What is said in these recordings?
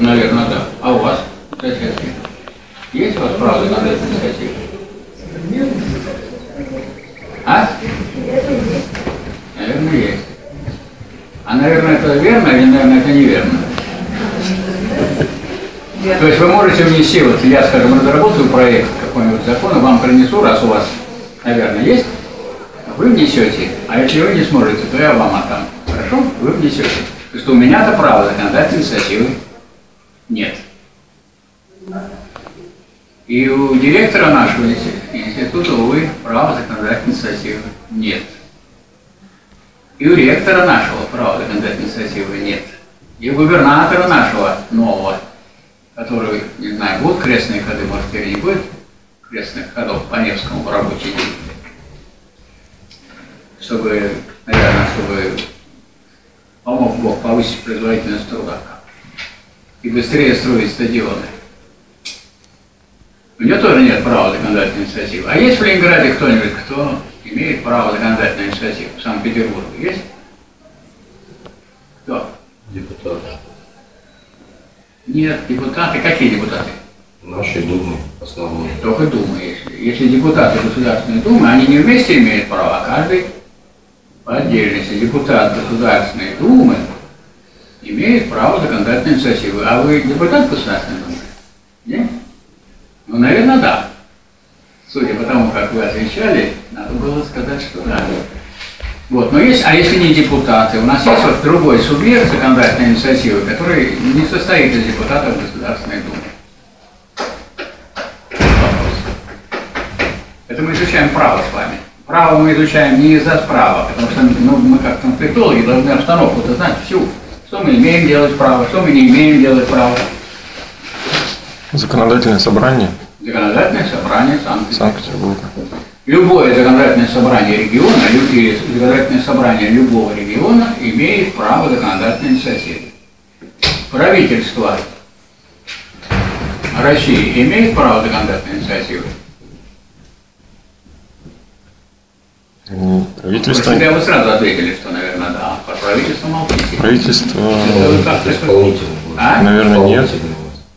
Наверное, да. А у вас, соседки? Есть у вас правда на этой инициативе? Нет. А? Наверное, есть. А, наверное, это верно или, наверное, это неверно? То есть вы можете внести, вот я, скажем, разработаю проект какого-нибудь закона, вам принесу, раз у вас, наверное, есть, вы внесете, а если вы не сможете, то я вам отдам. Хорошо? Вы внесете. То есть у меня-то право законодательной инициативы нет. И у директора нашего института, увы, права законодательной инициативы нет. И у ректора нашего права законодательной инициативы нет. И у губернатора нашего нового, который, не знаю, будут крестные ходы, может, теперь не будет крестных ходов по Невскому в рабочий день. Чтобы, наверное, чтобы помог Бог повысить производительность труда. И быстрее строить стадионы. У него тоже нет права законодательной инициативы. А есть в Ленинграде кто-нибудь, кто имеет право законодательной инициативы? В Санкт-Петербурге есть? Кто? Депутаты. Нет, депутаты. Какие депутаты? Наши Думы, основные. Только Думы. Если депутаты Государственной Думы, они не вместе имеют права, а каждый по отдельности. Депутат Государственной Думы имеет право законодательной инициативы. А вы депутат Государственной Думы? Нет? Ну, наверное, да. Судя по тому, как вы отвечали, надо было сказать, что да. Вот, но есть, а если не депутаты, у нас есть вот другой субъект законодательной инициативы, который не состоит из депутатов Государственной Думы. Это мы изучаем право с вами. Право мы изучаем не из-за права, потому что ну, мы как конфликтологи должны обстановку-то знать всю. Что мы имеем делать право, что мы не имеем делать право. Законодательное собрание. Законодательное собрание Санкт-Петербурга. Любое законодательное собрание региона, или законодательное собрание любого региона имеет право законодательной инициативы. Правительство России имеет право законодательной инициативы? Правительство... Вы бы сразу ответили, что, наверное, да. Про правительство молчите. Правительство... А? Наверное, нет.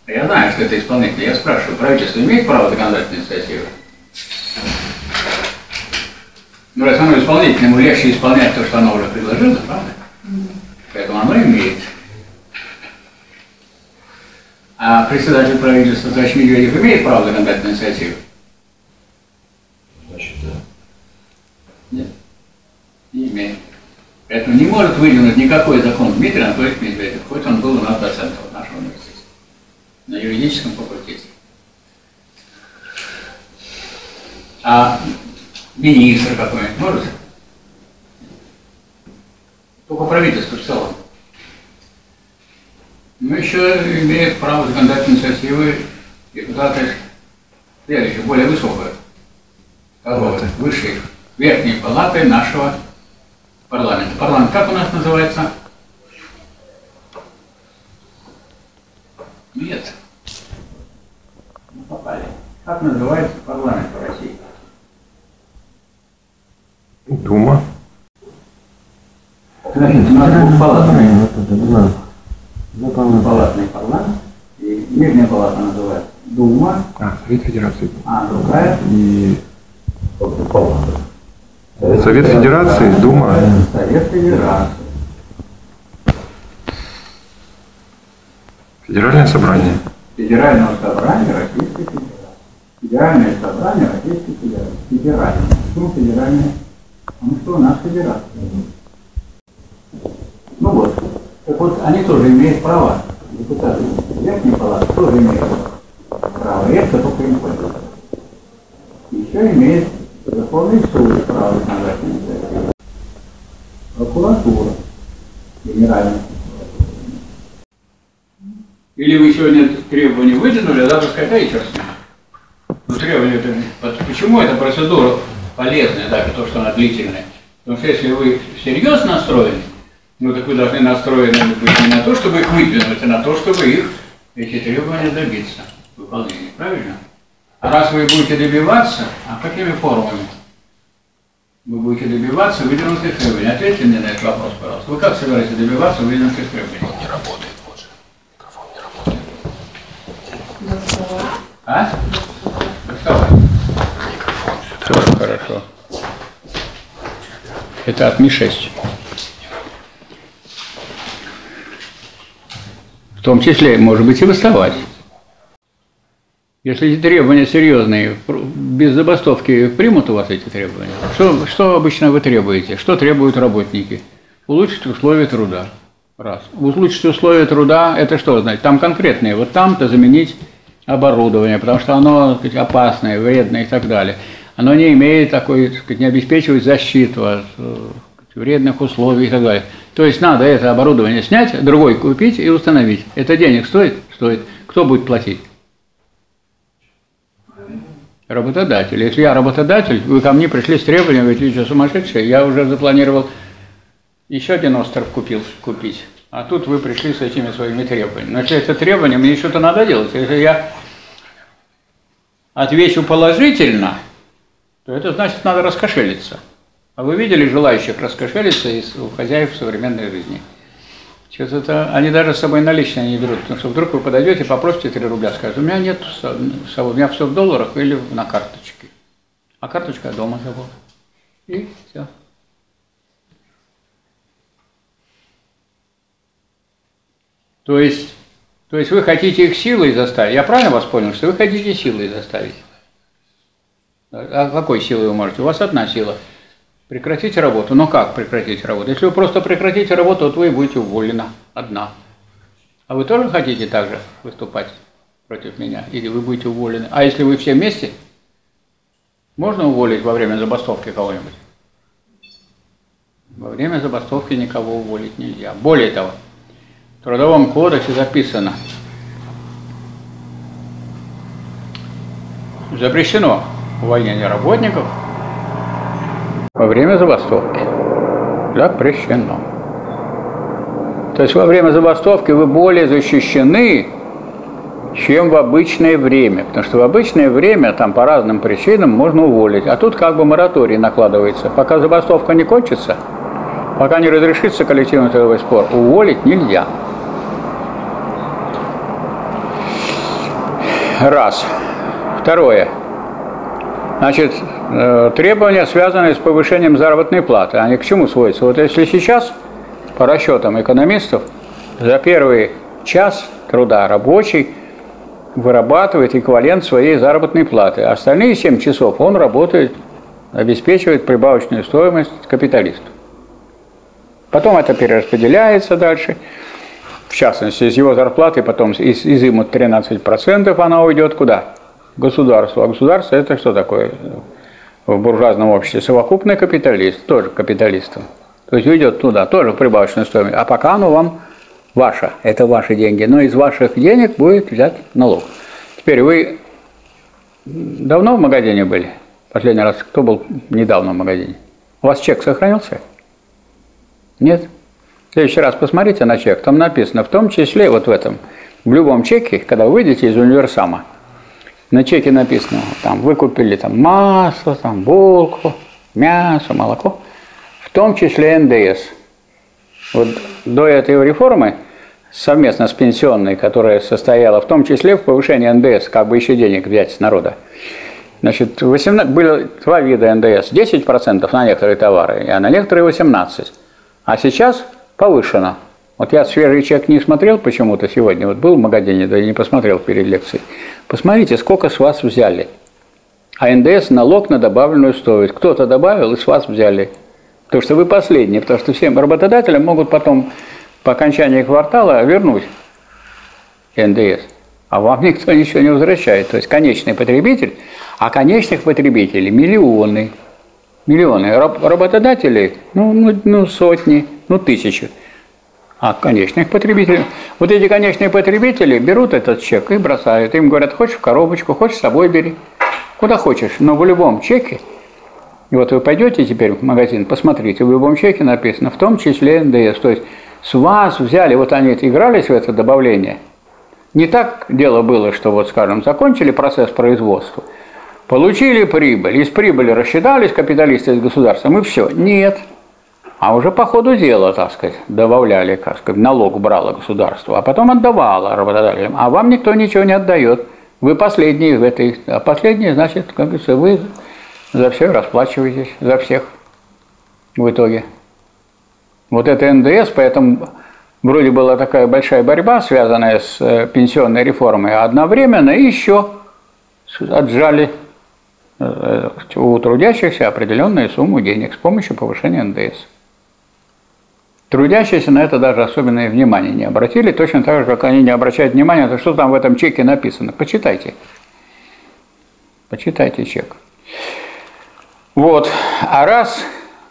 Я знаю, что это исполнитель. Я спрашиваю, правительство имеет право законодательной инициативы? Ну, раз оно исполнитель, ему легче исполнять то, что оно уже предложило, правда? Поэтому оно имеет. А председатель правительства, товарищ Медведев, имеет право законодательной инициативы? Значит, да. Нет? Не имеет. Поэтому не может выдвинуть никакой закон Дмитрий Анатольевич Медведев, хоть он был у нас доцентом нашего университета. На юридическом факультете. А министр какой-нибудь может? Только правительство в целом. Ну, еще имеет право законодательной инициативы депутаты следующих, более высокой, высшей, верхней палаты нашего парламента. Парламент как у нас называется? Нет. Мы попали. Как называется парламент в России? Дума. Значит, у нас двухпалатный. Двухпалатный парламент. И нижняя палата называется Дума. А, Совет Федерации. А, другая. И палата. Совет Федерации, Дума. Совет Федерации. Федеральное собрание. Федерального собрания Российской Федерации. Федеральное собрание Российской Федерации. Федеральное. Почему федеральное? Потому что у нас федерация. Ну вот. Так вот, они тоже имеют права. Депутаты верхней палаты тоже имеют право. И это только им пользуется. Еще имеет законный суд право законодательной инициативы. Прокуратура. Генеральная. Или вы сегодня требования вытянули, а завтра сказать, а еще раз. Ну, требования это... Почему эта процедура полезная, да, то, что она длительная? Потому что если вы всерьез настроены, Ну так вы должны настроены быть не на то, чтобы их выдвинуть, а на то, чтобы их, эти требования добиться выполнения, правильно? А раз вы будете добиваться, а какими формами вы будете добиваться выдвинутых требований? Ответьте мне на этот вопрос, пожалуйста. Вы как собираетесь добиваться выдвинутых требований? Он не работает, боже. Микрофон не работает. А? Доставай. Микрофон сюда. Тоже хорошо. Это от Ми-6. В том числе, может быть, и выставать. Если эти требования серьезные, без забастовки примут у вас эти требования? Что обычно вы требуете? Что требуют работники? Улучшить условия труда. Раз. Улучшить условия труда – это что значит? Там конкретные. Вот там-то заменить оборудование, потому что оно, так сказать, опасное, вредное и так далее. Оно не имеет такой, так сказать, не обеспечивает защиту от вредных условий и так далее. То есть надо это оборудование снять, другой купить и установить. Это денег стоит? Стоит. Кто будет платить? Работодатель. Если я работодатель, вы ко мне пришли с требованием, вы что, сумасшедшие, я уже запланировал еще один остров купить, а тут вы пришли с этими своими требованиями. Но если это требование, мне что-то надо делать. Если я отвечу положительно, то это значит, надо раскошелиться. А вы видели желающих раскошелиться у хозяев современной жизни? Что-то они даже с собой наличные не берут, потому что вдруг вы подойдете, попросите 3 рубля, скажете, у меня нет с собой, у меня все в долларах или на карточке. А карточка дома забыла. И все. То есть вы хотите их силой заставить. Я правильно вас понял, что вы хотите силой заставить? А какой силой вы можете? У вас одна сила. Прекратите работу. Но как прекратить работу? Если вы просто прекратите работу, то вы будете уволены. Одна. А вы тоже хотите также выступать против меня? Или вы будете уволены? А если вы все вместе? Можно уволить во время забастовки кого-нибудь? Во время забастовки никого уволить нельзя. Более того, в Трудовом кодексе записано. Запрещено увольнение работников во время забастовки. Запрещено. То есть во время забастовки вы более защищены, чем в обычное время. Потому что в обычное время там по разным причинам можно уволить. А тут как бы мораторий накладывается. Пока забастовка не кончится, пока не разрешится коллективный трудовой спор, уволить нельзя. Раз. Второе. Значит, требования, связанные с повышением заработной платы, они к чему сводятся? Вот если сейчас, по расчетам экономистов, за первый час труда рабочий вырабатывает эквивалент своей заработной платы, а остальные 7 часов он работает, обеспечивает прибавочную стоимость капиталисту. Потом это перераспределяется дальше. В частности, из его зарплаты потом изымут 13%, она уйдет куда? Государство. А государство – это что такое в буржуазном обществе? Совокупный капиталист, тоже капиталистом. То есть уйдет туда, тоже в прибавочную стоимость. А пока оно вам ваше, это ваши деньги. Но из ваших денег будет взят налог. Теперь вы давно в магазине были? Последний раз кто был недавно в магазине? У вас чек сохранился? Нет? В следующий раз посмотрите на чек. Там написано, в том числе, вот в этом, в любом чеке, когда вы выйдете из универсама, на чеке написано, там вы купили там масло, там булку, мясо, молоко, в том числе НДС. Вот до этой реформы совместно с пенсионной, которая состояла в том числе в повышении НДС, как бы еще денег взять с народа. Значит, было 2 вида НДС, 10% на некоторые товары, а на некоторые 18%. А сейчас повышено. Вот я свежий чек не смотрел почему-то сегодня, вот был в магазине, да и не посмотрел перед лекцией. Посмотрите, сколько с вас взяли. А НДС – налог на добавленную стоимость. Кто-то добавил и с вас взяли. Потому что вы последний, потому что всем работодателям могут потом по окончании квартала вернуть НДС. А вам никто ничего не возвращает. То есть конечный потребитель, а конечных потребителей – миллионы. Миллионы. Работодателей сотни, тысячи. А конечных потребителей. Вот эти конечные потребители берут этот чек и бросают. Им говорят, хочешь в коробочку, хочешь с собой бери. Куда хочешь. Но в любом чеке И вот вы пойдете теперь в магазин, посмотрите, в любом чеке написано, в том числе НДС. То есть с вас взяли, вот они игрались в это добавление. Не так дело было, что вот, скажем, закончили процесс производства, получили прибыль, из прибыли рассчитались капиталисты из государства, мы все. Нет. А уже по ходу дела, так сказать, добавляли, так сказать, налог брало государство, а потом отдавало работодателям. А вам никто ничего не отдает. Вы последние в этой... А последние, значит, как говорится, вы за все расплачиваетесь, за всех в итоге. Вот это НДС, поэтому вроде была такая большая борьба, связанная с пенсионной реформой, а одновременно еще отжали у трудящихся определенную сумму денег с помощью повышения НДС. Трудящиеся на это даже особенное внимание не обратили, точно так же, как они не обращают внимания, то что там в этом чеке написано. Почитайте. Почитайте чек. Вот. А раз,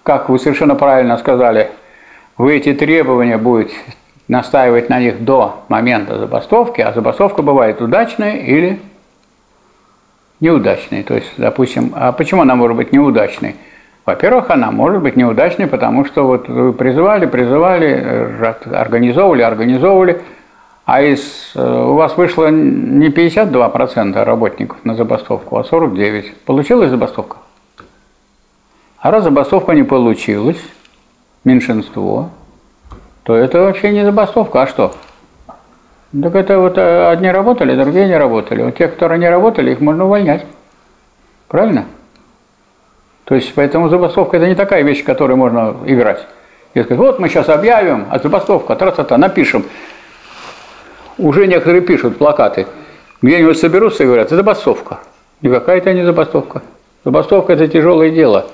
как вы совершенно правильно сказали, вы эти требования будете настаивать на них до момента забастовки, а забастовка бывает удачная или неудачной. То есть, допустим, а почему она может быть неудачной? Во-первых, она может быть неудачной, потому что вот вы призывали, организовывали, а у вас вышло не 52% работников на забастовку, а 49%. Получилась забастовка? А раз забастовка не получилась, меньшинство, то это вообще не забастовка, а что? Так это вот одни работали, другие не работали. Вот те, которые не работали, их можно увольнять. Правильно? То есть, поэтому забастовка – это не такая вещь, в которой можно играть. И сказать, вот мы сейчас объявим, а забастовка, тра-та-та, напишем. Уже некоторые пишут плакаты. Где-нибудь соберутся и говорят, это забастовка. Никакая это не забастовка. Забастовка – это тяжелое дело.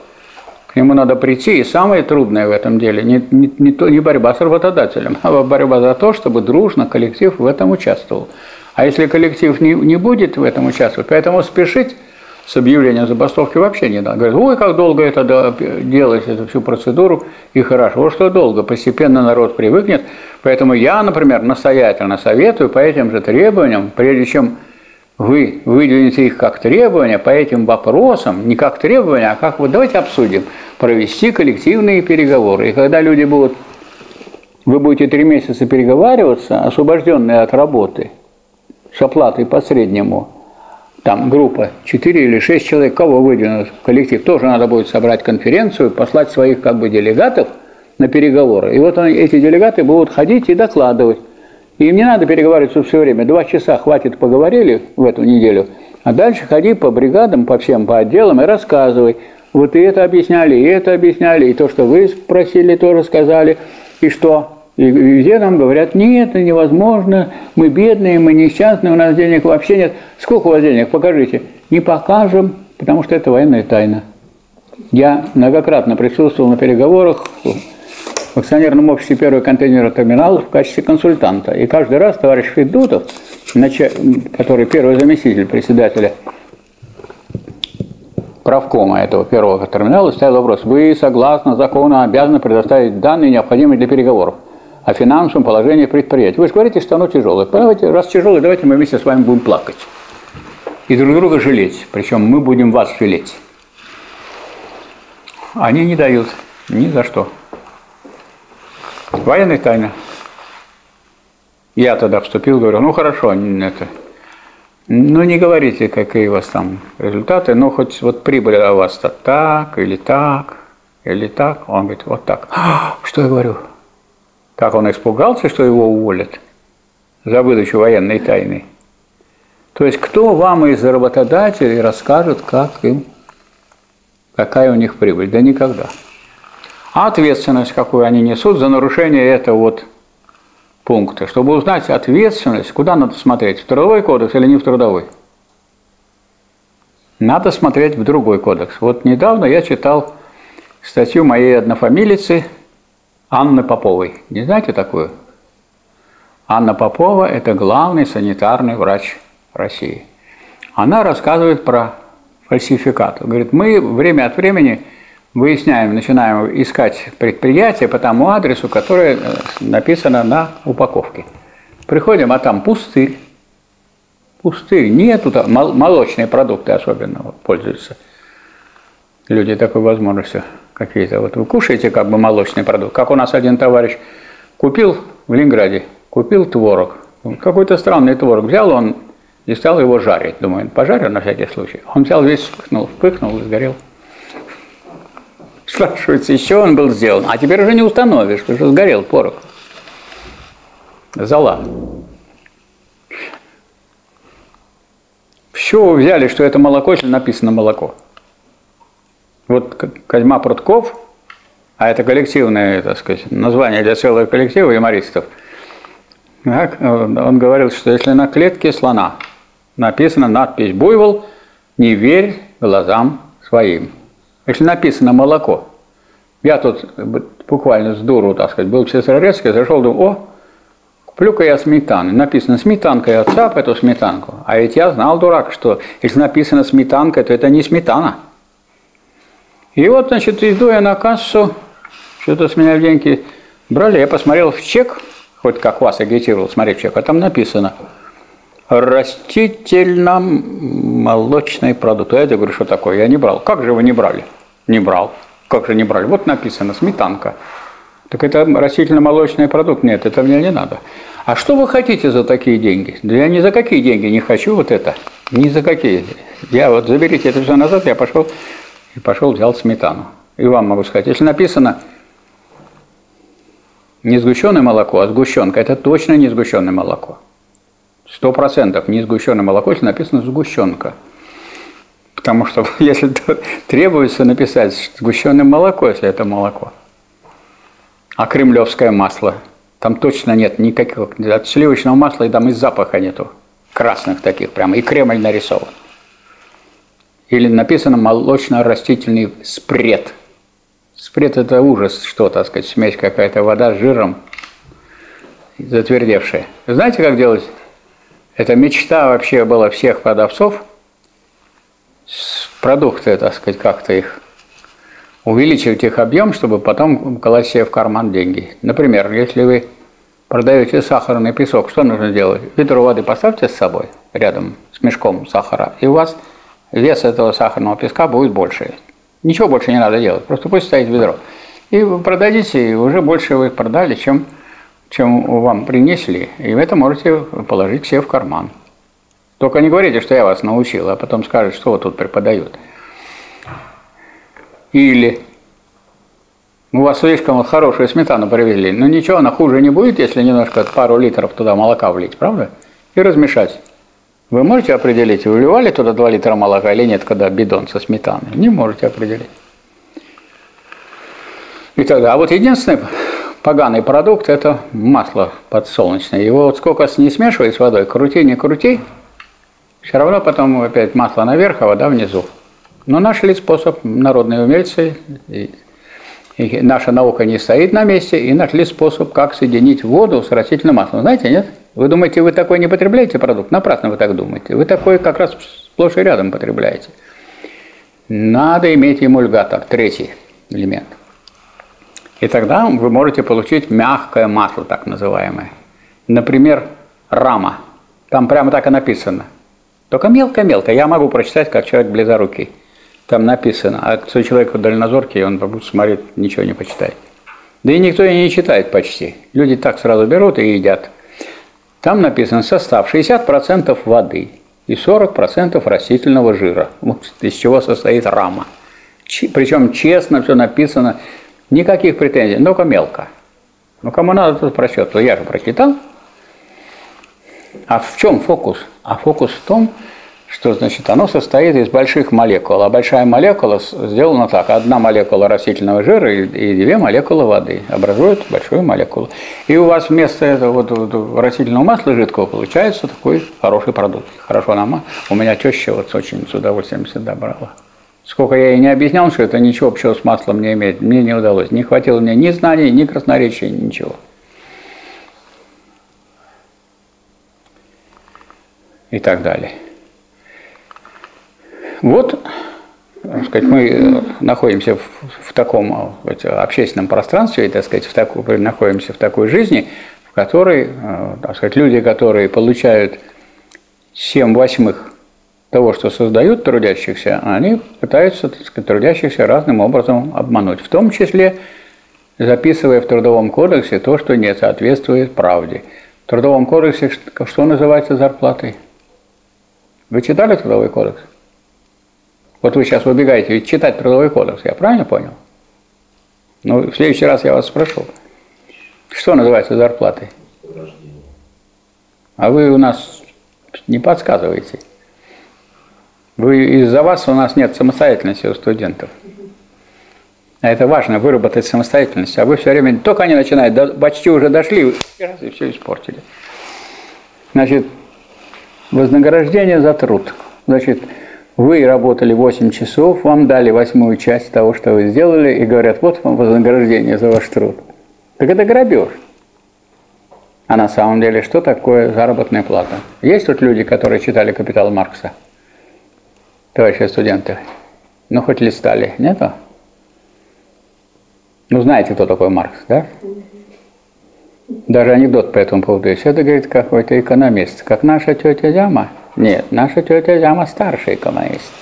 К нему надо прийти, и самое трудное в этом деле не борьба с работодателем, а борьба за то, чтобы дружно коллектив в этом участвовал. А если коллектив не будет в этом участвовать, поэтому спешить с объявлением забастовки вообще не надо. Говорят, ой, как долго это делать, эту всю процедуру, и хорошо. Вот что долго, постепенно народ привыкнет. Поэтому я, например, настоятельно советую по этим же требованиям, прежде чем вы выдвинете их как требования, по этим вопросам, не как требования, а как вот давайте обсудим, провести коллективные переговоры. И когда люди будут, вы будете 3 месяца переговариваться, освобожденные от работы, с оплатой по среднему, там группа 4 или 6 человек, кого выдвинут в коллектив, тоже надо будет собрать конференцию, послать своих как бы делегатов на переговоры. И вот эти делегаты будут ходить и докладывать. И им не надо переговариваться все время. 2 часа хватит, поговорили в эту неделю, а дальше ходи по бригадам, по всем, по отделам и рассказывай. Вот и это объясняли, и то, что вы спросили, тоже сказали, и что? И везде нам говорят, нет, это невозможно, мы бедные, мы несчастные, у нас денег вообще нет. Сколько у вас денег? Покажите. Не покажем, потому что это военная тайна. Я многократно присутствовал на переговорах в акционерном обществе первого контейнера терминала в качестве консультанта. И каждый раз товарищ Федутов, который первый заместитель председателя правкома этого первого терминала, ставил вопрос, вы согласно закону обязаны предоставить данные, необходимые для переговоров о финансовом положении предприятия. Вы же говорите, что оно тяжелое. Давайте, раз тяжелое, давайте мы вместе с вами будем плакать. И друг друга жалеть. Причем мы будем вас жалеть. Они не дают ни за что. Военная тайна. Я тогда вступил, говорю, ну хорошо, это, ну не говорите, какие у вас там результаты, но хоть вот прибыль у вас-то так, или так, или так. Он говорит, вот так. Что я говорю? Как он испугался, что его уволят за выдачу военной тайны. То есть, кто вам из работодателей расскажет, как им, какая у них прибыль? Да никогда. А ответственность, какую они несут за нарушение этого вот пункта. Чтобы узнать ответственность, куда надо смотреть? В трудовой кодекс или не в трудовой? Надо смотреть в другой кодекс. Вот недавно я читал статью моей однофамилицы Анны Поповой. Не знаете такую? Анна Попова – это главный санитарный врач России. Она рассказывает про фальсификат. Говорит, мы время от времени выясняем, начинаем искать предприятие по тому адресу, которое написано на упаковке. Приходим, а там пустырь. Пустырь, нету, молочные продукты особенно пользуются. люди такой возможностью какие-то. Вот вы кушаете как бы молочный продукт. Как у нас один товарищ купил в Ленинграде, купил творог. Какой-то странный творог взял он и стал его жарить. Думаю, пожарил на всякий случай. Он взял весь, вспыхнул и сгорел. Спрашивается, из чего он был сделан? А теперь уже не установишь, потому что сгорел творог. Зола. С чего вы взяли, что это молоко, если написано молоко? Вот Козьма Прутков, а это коллективное, так сказать, название для целого коллектива юмористов, так, он говорил, что если на клетке слона написана надпись «Буйвол», не верь глазам своим. Если написано «молоко». Я тут буквально с дуру, так сказать, был в Сестрорецке, зашел, думал, плюка я сметаны. Написано «сметанка», я цап эту сметанку. А ведь я знал, дурак, что если написано «сметанка», то это не сметана. И вот, значит, иду я на кассу, что-то с меня деньги брали, я посмотрел в чек, хоть как вас агитировал смотреть в чек, а там написано «растительно-молочный продукт». Я говорю, что такое, я не брал. Как же вы не брали? Не брал. Как же не брали? Вот написано «сметанка». Так это растительно-молочный продукт? Нет, это мне не надо. А что вы хотите за такие деньги? Да я ни за какие деньги не хочу вот это, ни за какие. Я вот заберите это все назад, я пошел... И пошел, взял сметану. И вам могу сказать, если написано не сгущенное молоко, а сгущенка, это точно не сгущенное молоко. 100% не сгущенное молоко, если написано сгущенка. Потому что если требуется написать сгущенное молоко, если это молоко. А кремлевское масло, там точно нет никакого, от сливочного масла и там и запаха нету. Красных таких прямо, и Кремль нарисован. Или написано молочно-растительный спред. Спред – это ужас, что, так сказать, смесь какая-то, вода с жиром, затвердевшая. Знаете, как делать? Это мечта вообще была всех продавцов. Продукты, так сказать, как-то их увеличивать, их объем, чтобы потом класть себе в карман деньги. Например, если вы продаете сахарный песок, что нужно делать? Ведро воды поставьте с собой, рядом с мешком сахара, и у вас... вес этого сахарного песка будет больше. Ничего больше не надо делать, просто пусть стоит ведро. И вы продадите, и уже больше вы продали, чем вам принесли. И это можете положить все в карман. Только не говорите, что я вас научил, а потом скажут, что вот тут преподают. Или у вас слишком хорошую сметану привезли, но ничего, она хуже не будет, если немножко пару литров туда молока влить, правда? И размешать. Вы можете определить, вы вливали туда 2 литра молока или нет, когда бидон со сметаной? Не можете определить. И тогда, а вот единственный поганый продукт – это масло подсолнечное. Его вот сколько не смешивай с водой, крути, не крути, все равно потом опять масло наверх, а вода внизу. Но нашли способ, народные умельцы, и наша наука не стоит на месте, и нашли способ, как соединить воду с растительным маслом. Знаете, нет? Вы думаете, вы такой не потребляете продукт? Напрасно вы так думаете. Вы такой как раз сплошь и рядом потребляете. Надо иметь эмульгатор, третий элемент. И тогда вы можете получить мягкое масло, так называемое. Например, рама. Там прямо так и написано. Только мелко-мелко. Я могу прочитать, как человек близорукий. Там написано. А кто человек дальнозоркий, он смотрит, ничего не почитает. Да и никто и не читает почти. Люди так сразу берут и едят. Там написан состав 60% воды и 40% растительного жира, вот из чего состоит рама. Причем честно все написано, никаких претензий, только мелко. Ну кому надо, тут прочитать, я же прочитал. А в чем фокус? А фокус в том, что значит, оно состоит из больших молекул, а большая молекула сделана так. Одна молекула растительного жира и 2 молекулы воды образуют большую молекулу. И у вас вместо этого вот растительного масла жидкого получается такой хороший продукт. Хорошо нам. У меня теща вот очень с удовольствием всегда брала. Сколько я ей не объяснял, что это ничего общего с маслом не имеет, мне не удалось. Не хватило мне ни знаний, ни красноречия, ничего. И так далее. Вот, так сказать, мы находимся в таком общественном пространстве, так сказать, находимся в такой жизни, в которой, так сказать, люди, которые получают 7/8 того, что создают трудящихся, они пытаются, так сказать, трудящихся разным образом обмануть, в том числе записывая в Трудовом кодексе то, что не соответствует правде. В Трудовом кодексе что называется зарплатой? Вы читали Трудовой кодекс? Вот вы сейчас выбегаете ведь читать Трудовой кодекс, я правильно понял? Ну, в следующий раз я вас спрошу, что называется зарплатой? А вы у нас не подсказываете. Из-за вас у нас нет самостоятельности у студентов. А это важно, выработать самостоятельность. А вы все время, только они начинают, почти уже дошли, и все испортили. Значит, вознаграждение за труд. Значит, вы работали 8 часов, вам дали 8-ю часть того, что вы сделали, и говорят, вот вам вознаграждение за ваш труд. Так это грабеж. А на самом деле, что такое заработная плата? Есть тут люди, которые читали «Капитал» Маркса? Товарищи студенты, ну хоть листали, нету? Ну знаете, кто такой Маркс, да? Даже анекдот по этому поводу есть. Это, говорит, какой-то экономист. Как наша тетя Зяма? Нет, наша тетя Зяма старший экономист.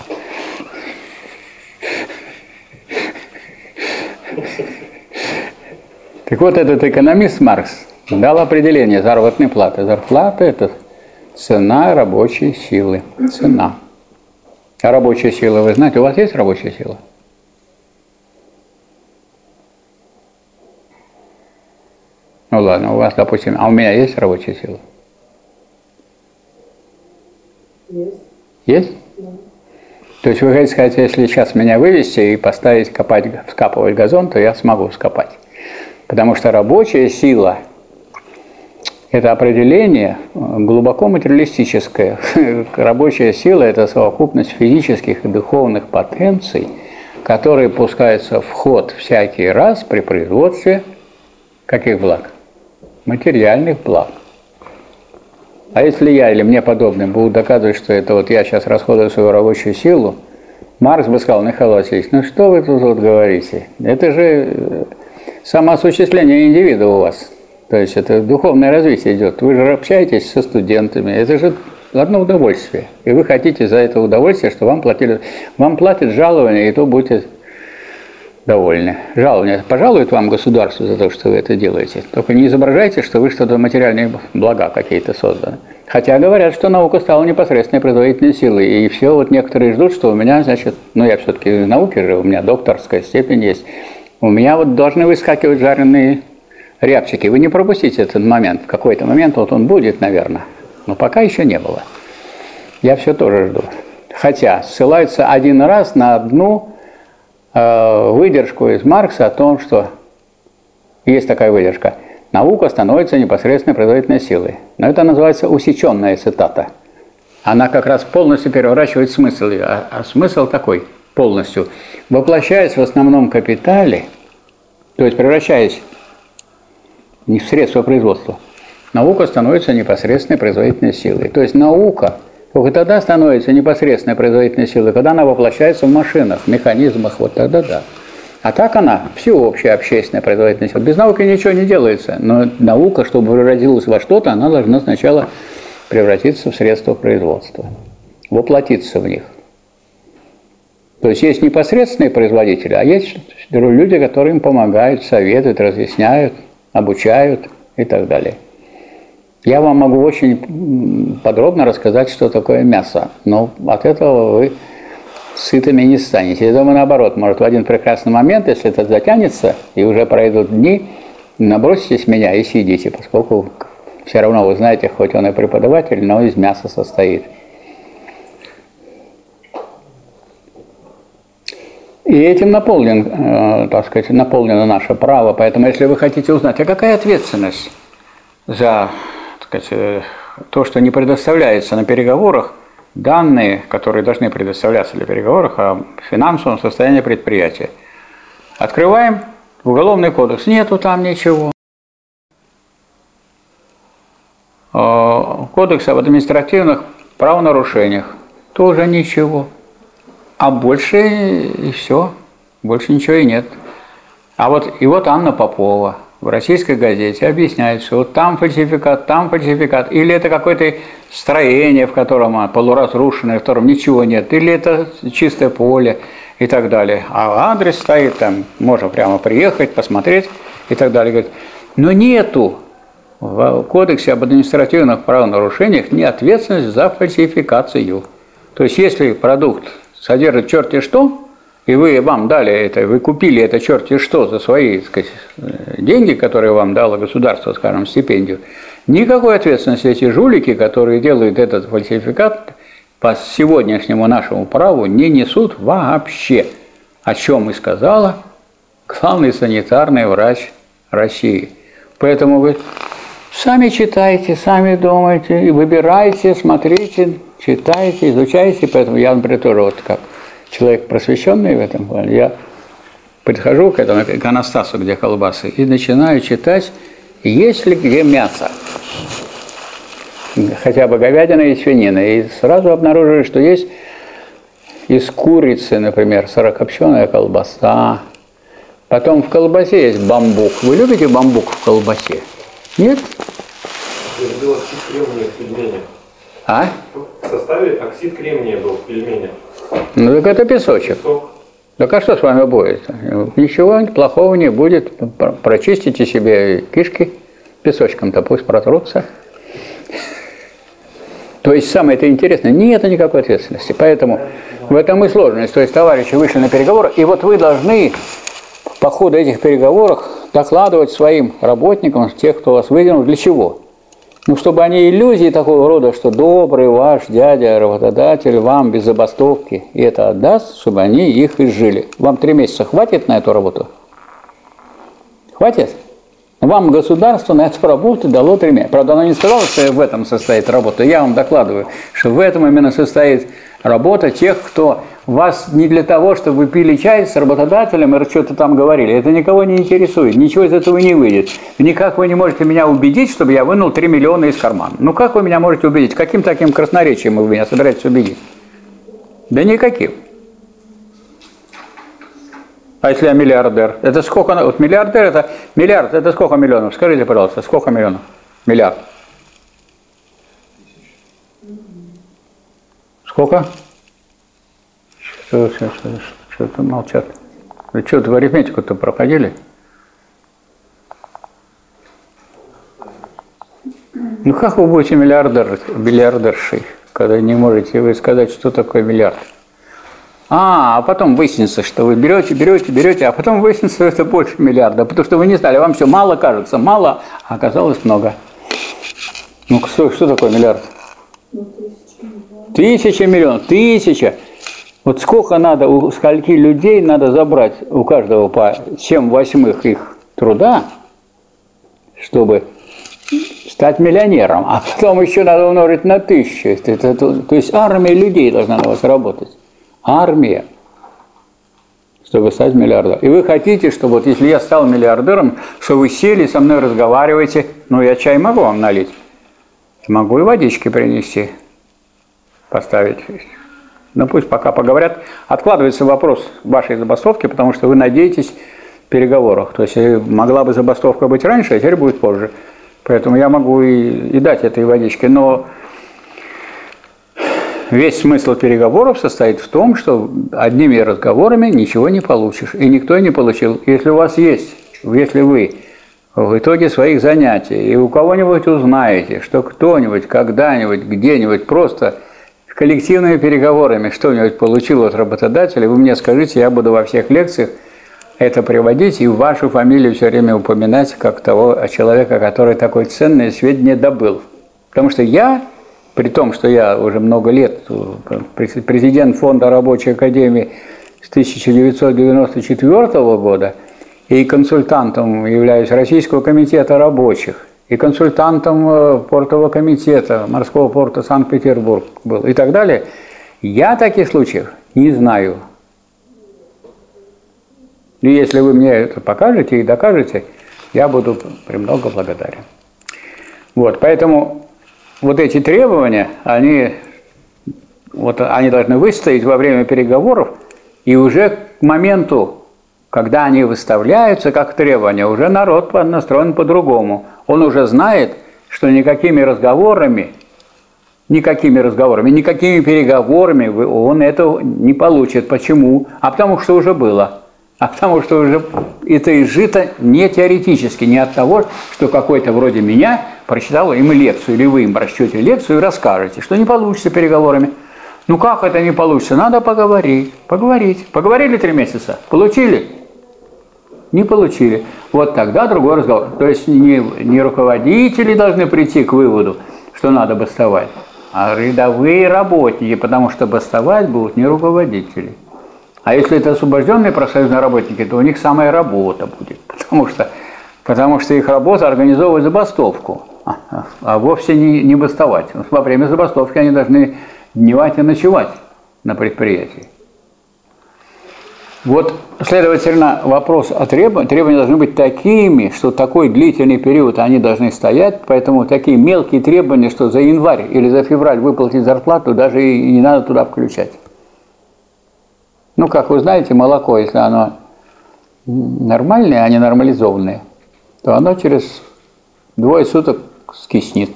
Так вот, этот экономист Маркс дал определение заработной платы. Зарплата – это цена рабочей силы. Цена. А рабочая сила, вы знаете, у вас есть рабочая сила? Ну ладно, у вас, допустим, а у меня есть рабочая сила? Есть. Есть? Да. То есть вы хотите сказать, если сейчас меня вывести и поставить копать, вскапывать газон, то я смогу вскопать. Потому что рабочая сила – это определение глубоко материалистическое. Рабочая сила – это совокупность физических и духовных потенций, которые пускаются в ход всякий раз при производстве каких благ? Материальных благ. А если я или мне подобным буду доказывать, что это вот я сейчас расходую свою рабочую силу, Маркс бы сказал, Михаил Васильевич, ну что вы тут вот говорите? Это же самоосуществление индивида у вас. То есть это духовное развитие идет. Вы же общаетесь со студентами. Это же одно удовольствие. И вы хотите за это удовольствие, что вам платили. Вам платят жалование, и то будете довольны. Жалование пожалует вам государству за то, что вы это делаете. Только не изображайте, что вы что-то материальные блага какие-то созданы. Хотя говорят, что наука стала непосредственной производительной силой. И все вот некоторые ждут, что у меня, значит, ну я все-таки в науке же, у меня докторская степень есть. У меня вот должны выскакивать жареные рябчики. Вы не пропустите этот момент. В какой-то момент вот он будет, наверное. Но пока еще не было. Я все тоже жду. Хотя ссылаются один раз на одну выдержку из Маркса о том, что есть такая выдержка. Наука становится непосредственно производительной силой. Но это называется усеченная цитата. Она как раз полностью переворачивает смысл ее. А смысл такой полностью. Воплощаясь в основном капитале, то есть превращаясь не в средство производства, наука становится непосредственной производительной силой. То есть наука только тогда становится непосредственной производительной силой, когда она воплощается в машинах, в механизмах, вот тогда да. А так она всеобщая общественная производительная сила. Без науки ничего не делается, но наука, чтобы превратилась во что-то, она должна сначала превратиться в средства производства, воплотиться в них. То есть есть непосредственные производители, а есть люди, которые им помогают, советуют, разъясняют, обучают и так далее. Я вам могу очень подробно рассказать, что такое мясо, но от этого вы сытыми не станете. Я думаю, наоборот, может, в один прекрасный момент, если это затянется, и уже пройдут дни, наброситесь меня и съедите, поскольку все равно вы знаете, хоть он и преподаватель, но из мяса состоит. И этим наполнен, так сказать, наполнено наше право, поэтому если вы хотите узнать, а какая ответственность за то, что не предоставляется на переговорах, данные, которые должны предоставляться для переговоров о финансовом состоянии предприятия. Открываем Уголовный кодекс. Нету там ничего. Кодекс об административных правонарушениях. Тоже ничего. А больше и все. Больше ничего и нет. А вот, и вот Анна Попова. в российской газете объясняют, что вот там фальсификат, или это какое-то строение, в котором полуразрушенное, в котором ничего нет, или это чистое поле и так далее. А адрес стоит, там можно прямо приехать, посмотреть и так далее. Говорит, но нету в Кодексе об административных правонарушениях ни ответственность за фальсификацию. То есть если продукт содержит черти что, и вам дали это, вы купили это черти что за свои, так сказать, деньги, которые вам дало государство, скажем, стипендию, никакой ответственности эти жулики, которые делают этот фальсификат, по сегодняшнему нашему праву не несут вообще, о чем и сказала главный санитарный врач России. Поэтому вы сами читайте, сами думайте, выбирайте, смотрите, читайте, изучайте. Поэтому я, например, тоже вот как человек просвещенный в этом плане, я подхожу к этому, к Анастасу, где колбасы, и начинаю читать, есть ли где мясо, хотя бы говядина и свинина, и сразу обнаруживаю, что есть из курицы, например, сырокопченая колбаса, потом в колбасе есть бамбук. Вы любите бамбук в колбасе? Нет? Был оксид кремния в пельменях. А? В составе оксид кремния был в пельменях. Ну так это песочек. Песок. Так а что с вами будет? Ничего плохого не будет. Прочистите себе кишки песочком-то, пусть протрутся. То есть самое-то интересное, нет никакой ответственности. Поэтому в этом и сложность. То есть товарищи вышли на переговоры, и вот вы должны по ходу этих переговоров докладывать своим работникам, тех, кто вас выдвинул, для чего? Ну, чтобы они иллюзии такого рода, что добрый ваш дядя, работодатель, вам без забастовки и это отдаст, чтобы они их изжили. Вам 3 месяца хватит на эту работу? Хватит? Вам государство на эту работу дало 3 месяца. Правда, оно не сказало, что в этом состоит работа. Я вам докладываю, что в этом именно состоит работа тех, кто вас не для того, чтобы вы пили чай с работодателем и что-то там говорили. Это никого не интересует, ничего из этого не выйдет. Никак вы не можете меня убедить, чтобы я вынул 3 миллиона из кармана. Ну как вы меня можете убедить? Каким таким красноречием вы меня собираетесь убедить? Да никаким. А если я миллиардер? Это сколько? Вот миллиардер это миллиард. Это сколько миллионов? Скажите, пожалуйста, сколько миллионов? Миллиард. Сколько? Что-то молчат. Вы что-то в арифметику-то проходили? Ну как вы будете миллиардершей, когда не можете вы сказать, что такое миллиард? А потом выяснится, что вы берете, а потом выяснится, что это больше миллиарда, потому что вы не знали, вам все мало кажется, мало, а оказалось много. Ну что такое миллиард? Тысяча миллионов, тысяча. Вот сколько надо, у скольки людей надо забрать у каждого по 7/8 их труда, чтобы стать миллионером, а потом еще надо умножить на 1000. То есть армия людей должна на вас работать. Армия, чтобы стать миллиардером. И вы хотите, чтобы вот если я стал миллиардером, что вы сели, со мной разговариваете, ну я чай могу вам налить, могу и водички принести, поставить. Но пусть пока поговорят. Откладывается вопрос вашей забастовки, потому что вы надеетесь в переговорах. То есть могла бы забастовка быть раньше, а теперь будет позже. Поэтому я могу и дать этой водички, но... Весь смысл переговоров состоит в том, что одними разговорами ничего не получишь. И никто не получил. Если у вас есть, если вы в итоге своих занятий и у кого-нибудь узнаете, что кто-нибудь, когда-нибудь, где-нибудь просто коллективными переговорами что-нибудь получил от работодателя, вы мне скажите, я буду во всех лекциях это приводить и вашу фамилию все время упоминать как того человека, который такое ценное сведение добыл. Потому что я... При том, что я уже много лет президент фонда Рабочей Академии с 1994 года и консультантом являюсь Российского комитета рабочих, и консультантом портового комитета морского порта Санкт-Петербург был и так далее, я таких случаев не знаю. И если вы мне это покажете и докажете, я буду премного благодарен. Вот, поэтому... Вот эти требования, они должны выстоять во время переговоров, и уже к моменту Когда они выставляются как требования, уже народ настроен по-другому. Он уже знает, что никакими переговорами он этого не получит. Почему? А потому что уже было. А потому что уже это изжито не теоретически, не от того, что какой-то вроде меня прочитал им лекцию, или вы им прочтете лекцию и расскажете, что не получится переговорами. Ну как это не получится? Надо поговорить, поговорить. Поговорили 3 месяца? Получили? Не получили. Вот тогда другой разговор. То есть не руководители должны прийти к выводу, что надо бастовать, а рядовые работники, потому что бастовать будут не руководители. А если это освобожденные профсоюзные работники, то у них самая работа будет, потому что их работа организовывать забастовку, а вовсе не бастовать. Во время забастовки они должны дневать и ночевать на предприятии. Вот, следовательно, вопрос о требованиях. Требования должны быть такими, что такой длительный период они должны стоять, поэтому такие мелкие требования, что за январь или за февраль выплатить зарплату, даже и не надо туда включать. Ну, как вы знаете, молоко, если оно нормальное, а не нормализованное, то оно через 2 суток скиснет.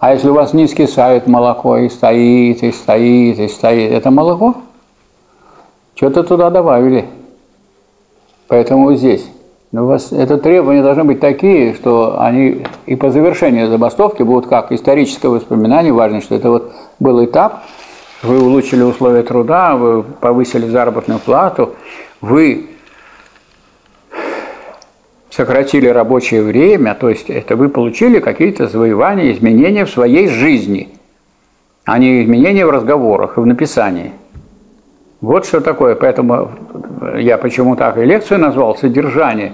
А если у вас не скисает молоко и стоит, и стоит, и стоит, это молоко? Что-то туда добавили. Поэтому здесь. Но у вас это требования должны быть такие, что они и по завершению забастовки будут как историческое воспоминание. Важно, что это вот был этап. Вы улучшили условия труда, вы повысили заработную плату, вы сократили рабочее время, то есть это вы получили какие-то завоевания, изменения в своей жизни, а не изменения в разговорах и в написании. Вот что такое. Поэтому я почему так и лекцию назвал «Содержание».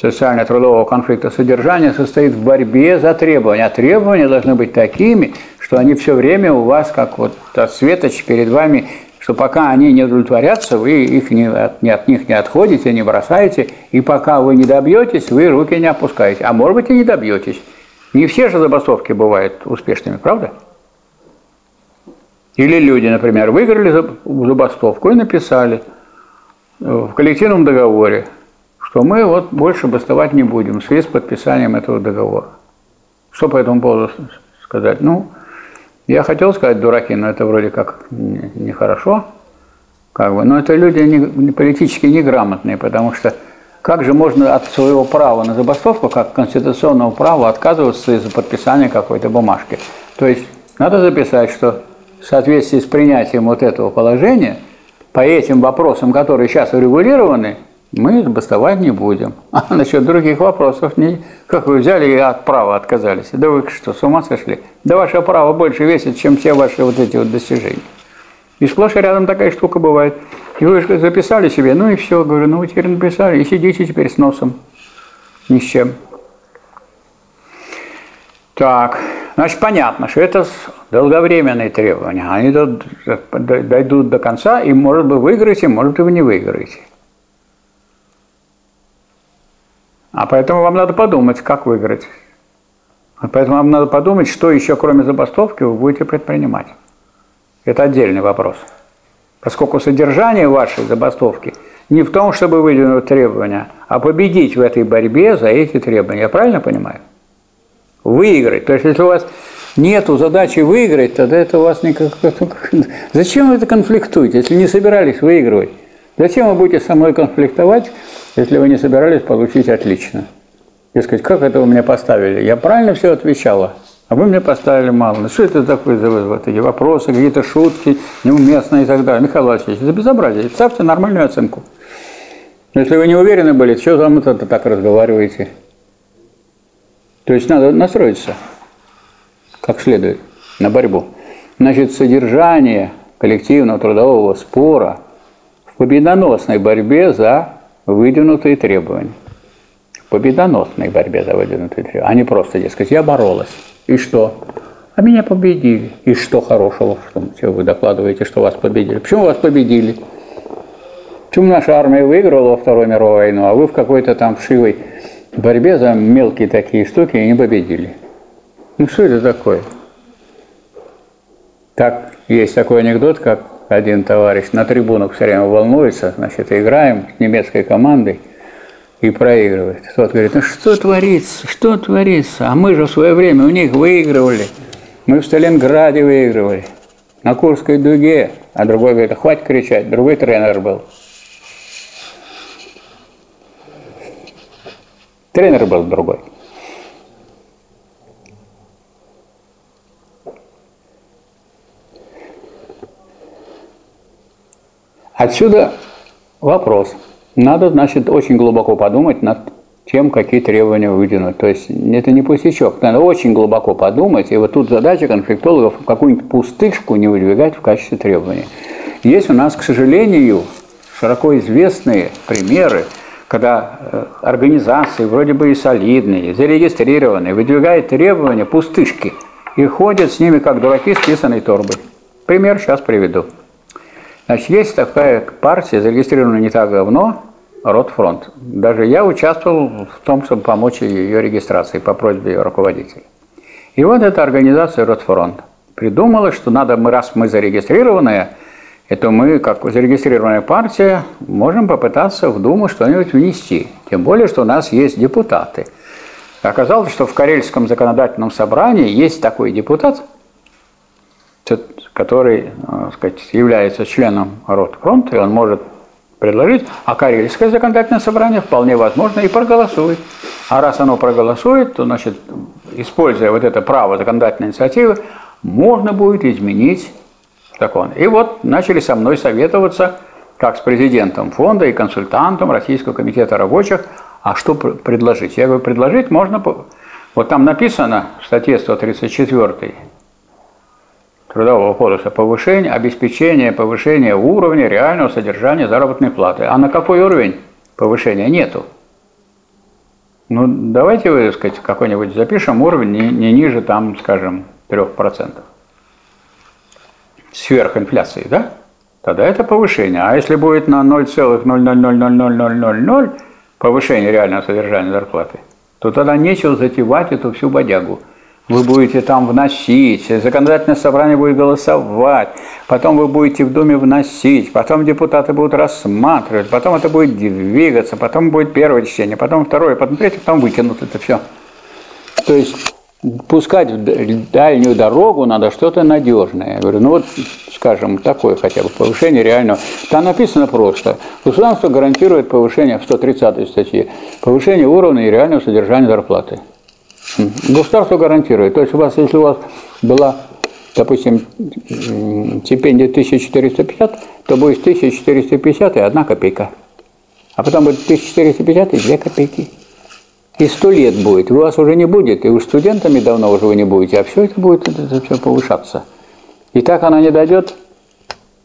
Социально-трудового конфликта содержание состоит в борьбе за требования. А требования должны быть такими, что они все время у вас, как вот светоч перед вами, что пока они не удовлетворятся, вы их от них не отходите, не бросаете, и пока вы не добьетесь, вы руки не опускаете. А может быть и не добьетесь. Не все же забастовки бывают успешными, правда? Или люди, например, выиграли забастовку и написали в коллективном договоре, что мы вот больше бастовать не будем в связи с подписанием этого договора. Что по этому поводу сказать? Ну, я хотел сказать дураки, но это вроде как нехорошо. Но это люди политически неграмотные, потому что как же можно от своего права на забастовку, как конституционного права, отказываться из-за подписания какой-то бумажки? То есть надо записать, что в соответствии с принятием вот этого положения, по этим вопросам, которые сейчас урегулированы, мы бастовать не будем. А насчет других вопросов, как вы взяли и от права отказались. Да вы что, с ума сошли? Да ваше право больше весит, чем все ваши вот эти вот достижения. И сплошь и рядом такая штука бывает. И вы же записали себе, ну и все, говорю, ну вы теперь написали, и сидите теперь с носом. Ни с чем. Так, значит, понятно, что это долговременные требования. Они дойдут до конца, и, может быть, выиграете, может быть, вы не выиграете. А поэтому вам надо подумать, как выиграть. А поэтому вам надо подумать, что еще, кроме забастовки, вы будете предпринимать. Это отдельный вопрос. Поскольку содержание вашей забастовки не в том, чтобы выдвинуть требования, а победить в этой борьбе за эти требования. Я правильно понимаю? Выиграть. То есть, если у вас нет задачи выиграть, тогда это у вас никак... Зачем вы это конфликтуете, если не собирались выигрывать? Зачем вы будете со мной конфликтовать, если вы не собирались получить отлично? И сказать, как это вы меня поставили? Я правильно все отвечала, а вы меня поставили мало. Ну что это такое за такие вопросы, какие-то шутки неуместные и так далее? Михаил Васильевич, это безобразие. Ставьте нормальную оценку. Если вы не уверены были, что там это так разговариваете? То есть надо настроиться как следует на борьбу. Значит, содержание коллективного трудового спора победоносной борьбе за выдвинутые требования. Победоносной борьбе за выдвинутые требования. А не просто, дескать, я боролась. И что? А меня победили. И что хорошего? Что вы докладываете, что вас победили? Почему вас победили? Почему наша армия выиграла во Вторую мировую войну, а вы в какой-то там вшивой борьбе за мелкие такие штуки и не победили? Ну что это такое? Так, есть такой анекдот, как один товарищ на трибунах все время волнуется, значит, играем с немецкой командой и проигрывает. Тот говорит: ну что творится, что творится? А мы же в свое время у них выигрывали. Мы в Сталинграде выигрывали, на Курской дуге. А другой говорит: хватит кричать, другой тренер был. Тренер был другой. Отсюда вопрос. Надо, значит, очень глубоко подумать над тем, какие требования выдвинуть. То есть это не пустячок. Надо очень глубоко подумать. И вот тут задача конфликтологов какую-нибудь пустышку не выдвигать в качестве требования. Есть у нас, к сожалению, широко известные примеры, когда организации вроде бы и солидные, зарегистрированные, выдвигают требования пустышки и ходят с ними как дураки с писаной торбой. Пример сейчас приведу. Значит, есть такая партия, зарегистрированная не так давно, Рот Фронт. Даже я участвовал в том, чтобы помочь ее регистрации по просьбе ее руководителя. И вот эта организация Рот Фронт придумала, что надо, раз мы зарегистрированные, это мы, как зарегистрированная партия, можем попытаться в Думу что-нибудь внести. Тем более, что у нас есть депутаты. Оказалось, что в Карельском законодательном собрании есть такой депутат, который, так сказать, является членом Ротфронта, и он может предложить, а Карельское законодательное собрание вполне возможно и проголосует. А раз оно проголосует, то, значит, используя вот это право законодательной инициативы, можно будет изменить закон. И вот начали со мной советоваться, как с президентом фонда и консультантом Российского комитета рабочих, а что предложить. Я говорю, предложить можно... Вот там написано в статье 134 Трудового кодекса повышение, обеспечение повышения уровня реального содержания заработной платы. А на какой уровень повышения нету? Ну, давайте, так сказать, какой-нибудь запишем уровень не ниже, там, скажем, 3%. Сверх инфляции, да? Тогда это повышение. А если будет на 0,00000000 повышение реального содержания зарплаты, то тогда нечего затевать эту всю бодягу. Вы будете там вносить, законодательное собрание будет голосовать, потом вы будете в Думе вносить, потом депутаты будут рассматривать, потом это будет двигаться, потом будет первое чтение, потом второе, потом третье, потом выкинут это все. То есть пускать в дальнюю дорогу надо что-то надежное. Я говорю, ну вот, скажем, такое хотя бы повышение реального. Там написано просто: государство гарантирует повышение в 130-й статье, повышение уровня и реального содержания зарплаты. Государство гарантирует. То есть у вас, если у вас была, допустим, стипендия 1450, то будет 1450 и 1 копейка. А потом будет 1450 и 2 копейки. И 100 лет будет. У вас уже не будет, и уж студентами давно уже вы не будете, а все это будет все повышаться. И так она не дойдет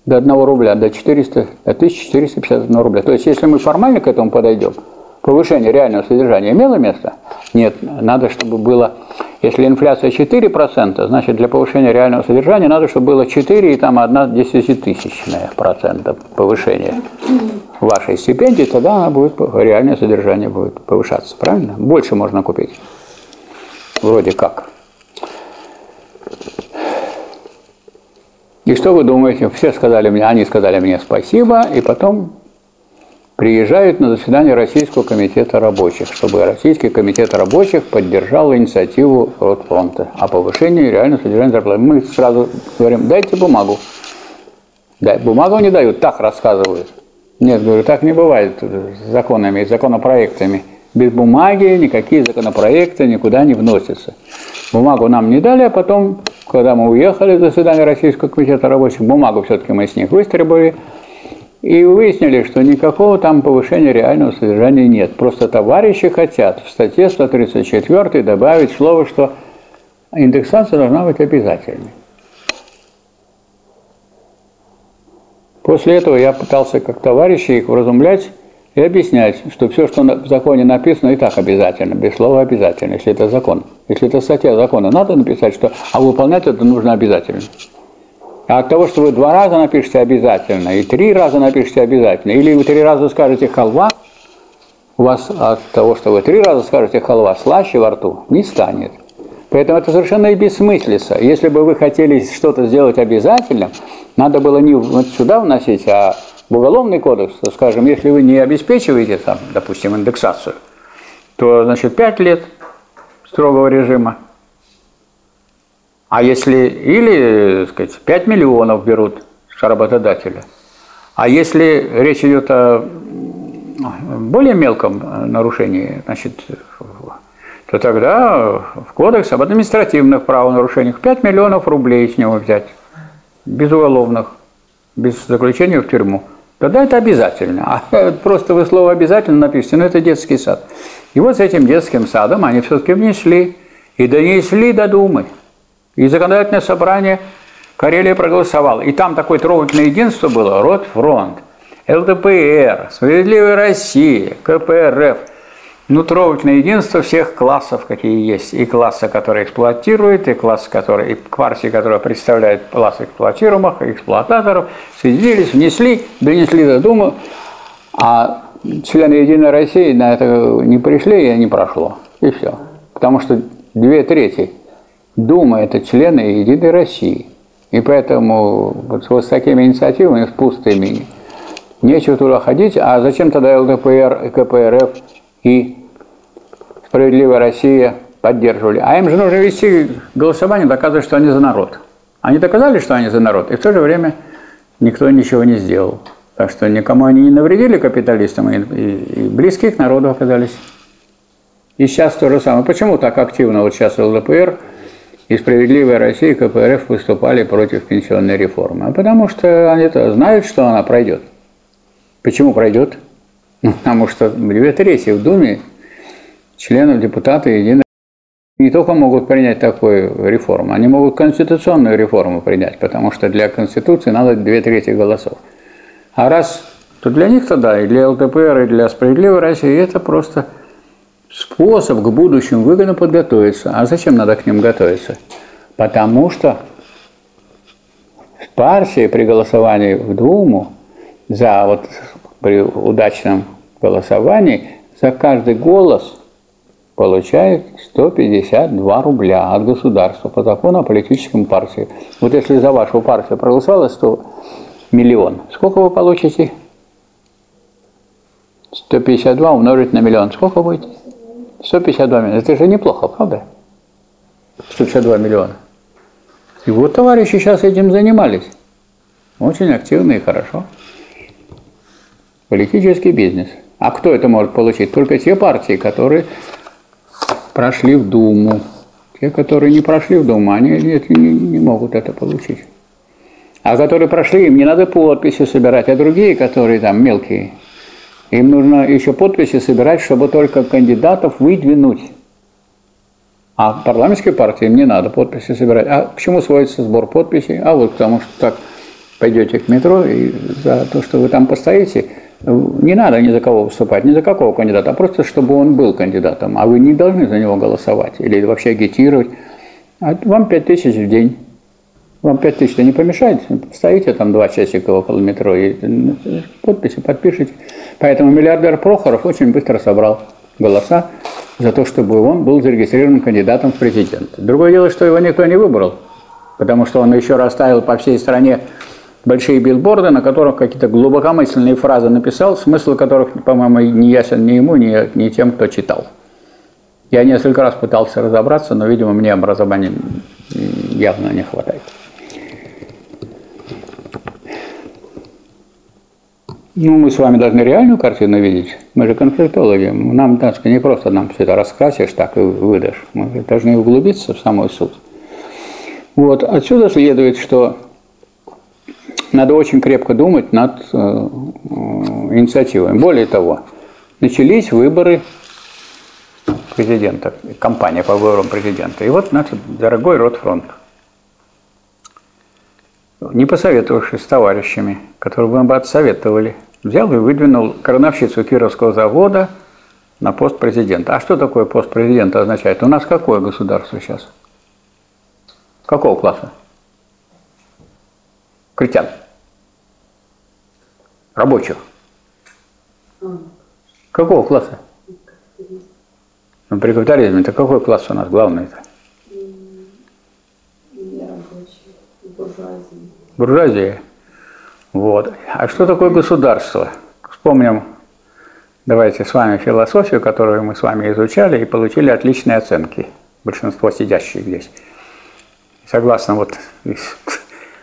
до 1 рубля, до 1451 рубля. То есть если мы формально к этому подойдем, повышение реального содержания имело место? Нет, надо, чтобы было, если инфляция 4%, значит, для повышения реального содержания надо, чтобы было 4 и там 0,01% повышения вашей стипендии, тогда она будет, реальное содержание будет повышаться, правильно? Больше можно купить. Вроде как. И что вы думаете? Все сказали мне, они сказали мне спасибо, и потом... приезжают на заседание Российского комитета рабочих, чтобы Российский комитет рабочих поддержал инициативу Ротфронта о повышении реального содержания зарплаты. Мы сразу говорим: дайте бумагу. Бумагу не дают, так рассказывают. Нет, говорю, так не бывает с законами и законопроектами. Без бумаги никакие законопроекты никуда не вносятся. Бумагу нам не дали, а потом, когда мы уехали с заседания Российского комитета рабочих, бумагу все-таки мы с них выстребовали. И выяснили, что никакого там повышения реального содержания нет. Просто товарищи хотят в статье 134 добавить слово, что индексация должна быть обязательной. После этого я пытался как товарищи их вразумлять и объяснять, что все, что в законе написано, и так обязательно, без слова обязательно, если это закон. Если это статья закона, надо написать, что а выполнять это нужно обязательно. А от того, что вы 2 раза напишете обязательно, и 3 раза напишете обязательно, или вы 3 раза скажете халва, у вас от того, что вы 3 раза скажете халва, слаще во рту не станет. Поэтому это совершенно и бессмыслица. Если бы вы хотели что-то сделать обязательным, Надо было не вот сюда вносить, а в уголовный кодекс, скажем, если вы не обеспечиваете, там, допустим, индексацию, то, значит, 5 лет строгого режима. А если, или, так сказать, 5 миллионов берут с работодателя. А если речь идет о более мелком нарушении, значит, то тогда в кодекс об административных правонарушениях 5 миллионов рублей с него взять, без уголовных, без заключения в тюрьму. Тогда это обязательно. А просто вы слово «обязательно» напишите, но это детский сад. И вот с этим детским садом они все-таки внесли, и донесли до Думы. И законодательное собрание Карелии проголосовало. И там такое трогательное единство было: Рот Фронт, ЛДПР, Справедливая Россия, КПРФ. Ну, трогательное единство всех классов, какие есть. И класса, который эксплуатирует, и класс, который, и партии, которая представляет класс эксплуатируемых, эксплуататоров, соединились, внесли, донесли до Думы. А члены «Единой России» на это не пришли, и не прошло. И все. Потому что 2/3 Дума – это члены «Единой России». И поэтому вот с такими инициативами, с пустыми, нечего туда ходить. А зачем тогда ЛДПР, КПРФ и «Справедливая Россия» поддерживали? А им же нужно вести голосование, доказывать, что они за народ. Они доказали, что они за народ, и в то же время никто ничего не сделал. Так что никому они не навредили, капиталистам, и близкие к народу оказались. И сейчас то же самое. Почему так активно вот сейчас ЛДПР и «Справедливая Россия» и КПРФ выступали против пенсионной реформы? А потому что они-то знают, что она пройдет. Почему пройдет? Ну, потому что 2/3 в Думе членов, депутаты Единой не только могут принять такую реформу, они могут конституционную реформу принять, потому что для Конституции надо 2/3 голосов. А раз, то для них тогда, и для ЛДПР, и для «Справедливой России» это просто способ к будущим выгодам подготовиться. А зачем надо к ним готовиться? Потому что в партии при голосовании в Думу за, вот при удачном голосовании, за каждый голос получает 152 рубля от государства по закону о политическом партии. Вот если за вашу партию проголосовало 100 миллионов, сколько вы получите? 152 умножить на миллион. Сколько будет? 152 миллиона. Это же неплохо, правда? 152 миллиона. И вот товарищи сейчас этим занимались. Очень активно и хорошо. Политический бизнес. А кто это может получить? Только те партии, которые прошли в Думу. Те, которые не прошли в Думу, они не могут это получить. А которые прошли, им не надо подписи собирать, а другие, которые там мелкие, им нужно еще подписи собирать, чтобы только кандидатов выдвинуть. А парламентской партии им не надо подписи собирать. А к чему сводится сбор подписей? А вот потому что так пойдете к метро, и за то, что вы там постоите, не надо ни за кого выступать, ни за какого кандидата, а просто чтобы он был кандидатом. А вы не должны за него голосовать или вообще агитировать. А вам 5000 в день. Вам 5000-то не помешает? Стоите там 2 часика около метро и подписи подпишите. Поэтому миллиардер Прохоров очень быстро собрал голоса за то, чтобы он был зарегистрирован кандидатом в президенты. Другое дело, что его никто не выбрал, потому что он еще расставил по всей стране большие билборды, на которых какие-то глубокомысленные фразы написал, смысл которых, по-моему, не ясен ни ему, ни тем, кто читал. Я несколько раз пытался разобраться, но, видимо, мне образования явно не хватает. Ну, мы с вами должны реальную картину видеть. Мы же конфликтологи. Нам, так сказать, не просто нам все это раскрасишь так и выдашь. Мы должны углубиться в самой суть. Вот. Отсюда следует, что надо очень крепко думать над инициативами. Более того, начались выборы президента, кампания по выборам президента. И вот наш дорогой Рот Фронт, не посоветовавшись с товарищами, которые бы им отсоветовали, взял и выдвинул крановщицу Кировского завода на пост президента. А что такое пост президента означает? У нас какое государство сейчас? Какого класса? Критян. Рабочих. Какого класса? Ну, при капитализме это какой класс у нас главный-то? буржуазия. Вот. А что такое государство? Вспомним, давайте с вами философию, которую мы с вами изучали и получили отличные оценки, большинство сидящих здесь. Согласно,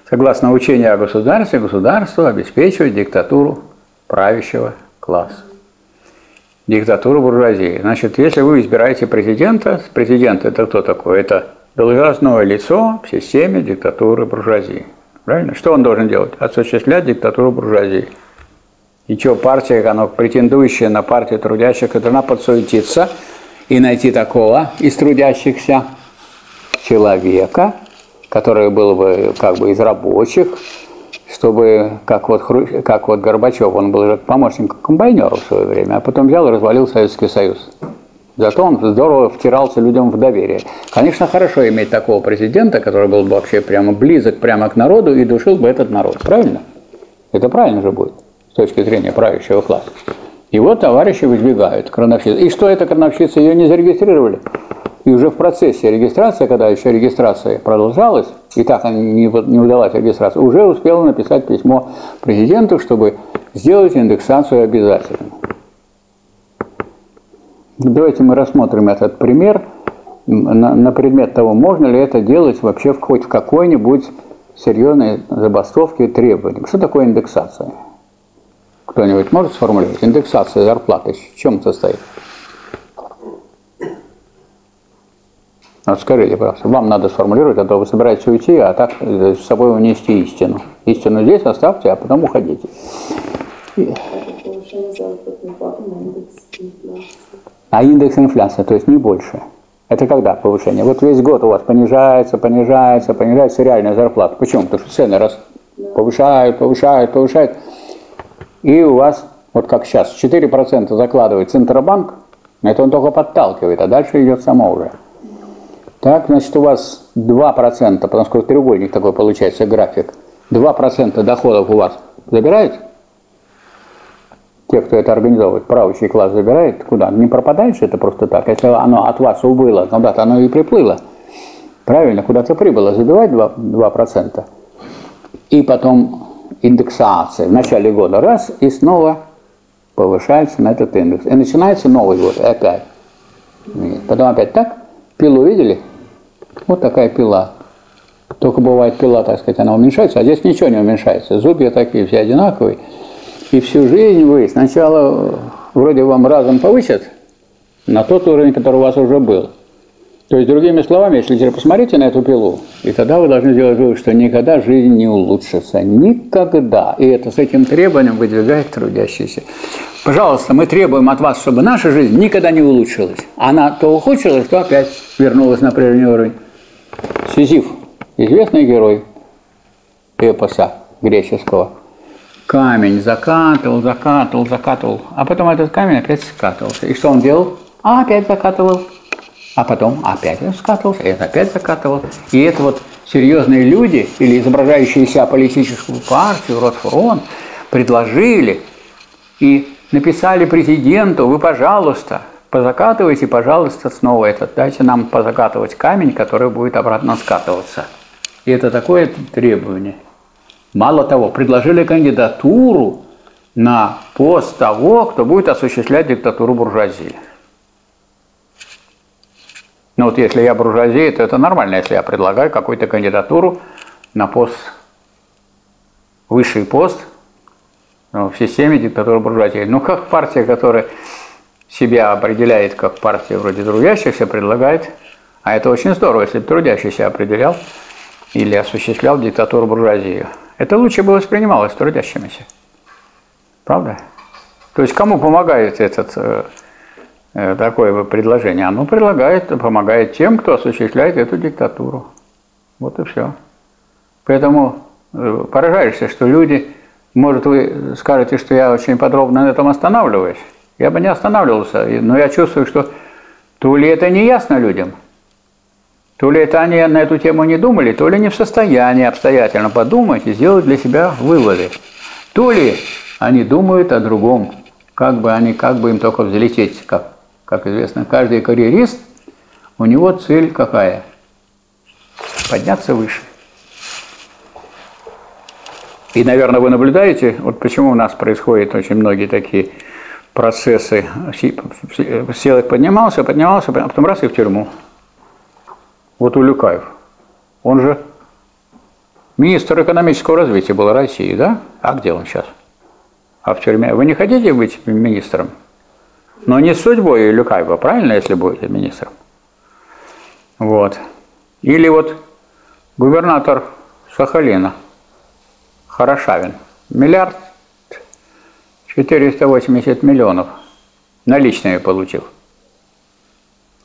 согласно учению о государстве, государство обеспечивает диктатуру правящего класса, диктатуру буржуазии. Значит, если вы избираете президента, президент – это кто такой? Это должностное лицо в системе диктатуры буржуазии. Правильно? Что он должен делать? Осуществлять диктатуру буржуазии. И что, партия, она претендующая на партию трудящихся, должна подсуетиться и найти такого из трудящихся человека, который был бы как бы из рабочих, чтобы, как вот Горбачев, он был же помощником комбайнера в свое время, а потом взял и развалил Советский Союз. Зато он здорово втирался людям в доверие. Конечно, хорошо иметь такого президента, который был бы вообще прямо близок прямо к народу и душил бы этот народ. Правильно? Это правильно же будет с точки зрения правящего класса. И вот товарищи выдвигают крановщицу. И что это крановщица? Ее не зарегистрировали. И уже в процессе регистрации, когда еще регистрация продолжалась, и так не удалась регистрация, уже успела написать письмо президенту, чтобы сделать индексацию обязательно. Давайте мы рассмотрим этот пример на предмет того, можно ли это делать вообще хоть в какой-нибудь серьезной забастовке требований. Что такое индексация? Кто-нибудь может сформулировать? Индексация зарплаты в чем состоит? Вот скажите, пожалуйста, вам надо сформулировать, а то вы собираетесь уйти, а так с собой унести истину. Истину здесь оставьте, а потом уходите. А индекс инфляции, то есть не больше. Это когда повышение? Вот весь год у вас понижается, понижается, понижается реальная зарплата. Почему? Потому что цены раз повышают, повышают, повышают. И у вас, вот как сейчас, 4% закладывает Центробанк, это он только подталкивает, а дальше идет само уже. Так, значит, у вас 2%, потому что треугольник такой получается, график, 2% доходов у вас забирают? Те, кто это организовывает, правящий класс забирает, куда? Не пропадает же это просто так. Если оно от вас убыло, куда-то оно и приплыло. Правильно, куда-то прибыло, забивать 2%. И потом индексация. В начале года раз, и снова повышается на этот индекс. И начинается новый год опять. Потом опять так. Пилу видели? Вот такая пила. Только бывает пила, так сказать, она уменьшается, а здесь ничего не уменьшается. Зубья такие все одинаковые. И всю жизнь вы сначала вроде вам разом повысят на тот уровень, который у вас уже был. То есть, другими словами, если теперь посмотрите на эту пилу, и тогда вы должны сделать вывод, что никогда жизнь не улучшится. Никогда. И это с этим требованием выдвигает трудящиеся. Пожалуйста, мы требуем от вас, чтобы наша жизнь никогда не улучшилась. Она то ухудшилась, то опять вернулась на прежний уровень. Сизиф, известный герой эпоса греческого. Камень закатывал, закатывал, закатывал, а потом этот камень опять скатывался. И что он делал? А опять закатывал, а потом опять скатывался, и опять закатывал. И это вот серьезные люди, или изображающие себя политическую партию, Рот Фронт, предложили и написали президенту: вы, пожалуйста, позакатывайте, пожалуйста, снова этот, дайте нам позакатывать камень, который будет обратно скатываться. И это такое требование. Мало того, предложили кандидатуру на пост того, кто будет осуществлять диктатуру буржуазии. Ну вот если я буржуазия, то это нормально, если я предлагаю какую-то кандидатуру на пост, высший пост в системе диктатуры буржуазии. Ну как партия, которая себя определяет как партия вроде трудящихся, предлагает, а это очень здорово, если бы трудящийся определял или осуществлял диктатуру буржуазии. Это лучше бы воспринималось трудящимися. Правда? То есть кому помогает такое предложение? Оно помогает тем, кто осуществляет эту диктатуру. Вот и все. Поэтому поражаешься, что люди... Может, вы скажете, что я очень подробно на этом останавливаюсь. Я бы не останавливался, но я чувствую, что то ли это не ясно людям, то ли это они на эту тему не думали, то ли не в состоянии обстоятельно подумать и сделать для себя выводы. То ли они думают о другом, как бы им только взлететь. Как известно, каждый карьерист, у него цель какая? Подняться выше. И, наверное, вы наблюдаете, вот почему у нас происходят очень многие такие процессы. Селых поднимался, а потом раз и в тюрьму. Вот Улюкаев. Он же министр экономического развития был России, да? А где он сейчас? А в тюрьме. Вы не хотите быть министром? Но не с судьбой Улюкаева, правильно, если будете министром? Вот. Или вот губернатор Сахалина. Хорошавин. 1 480 000 000 наличными получил.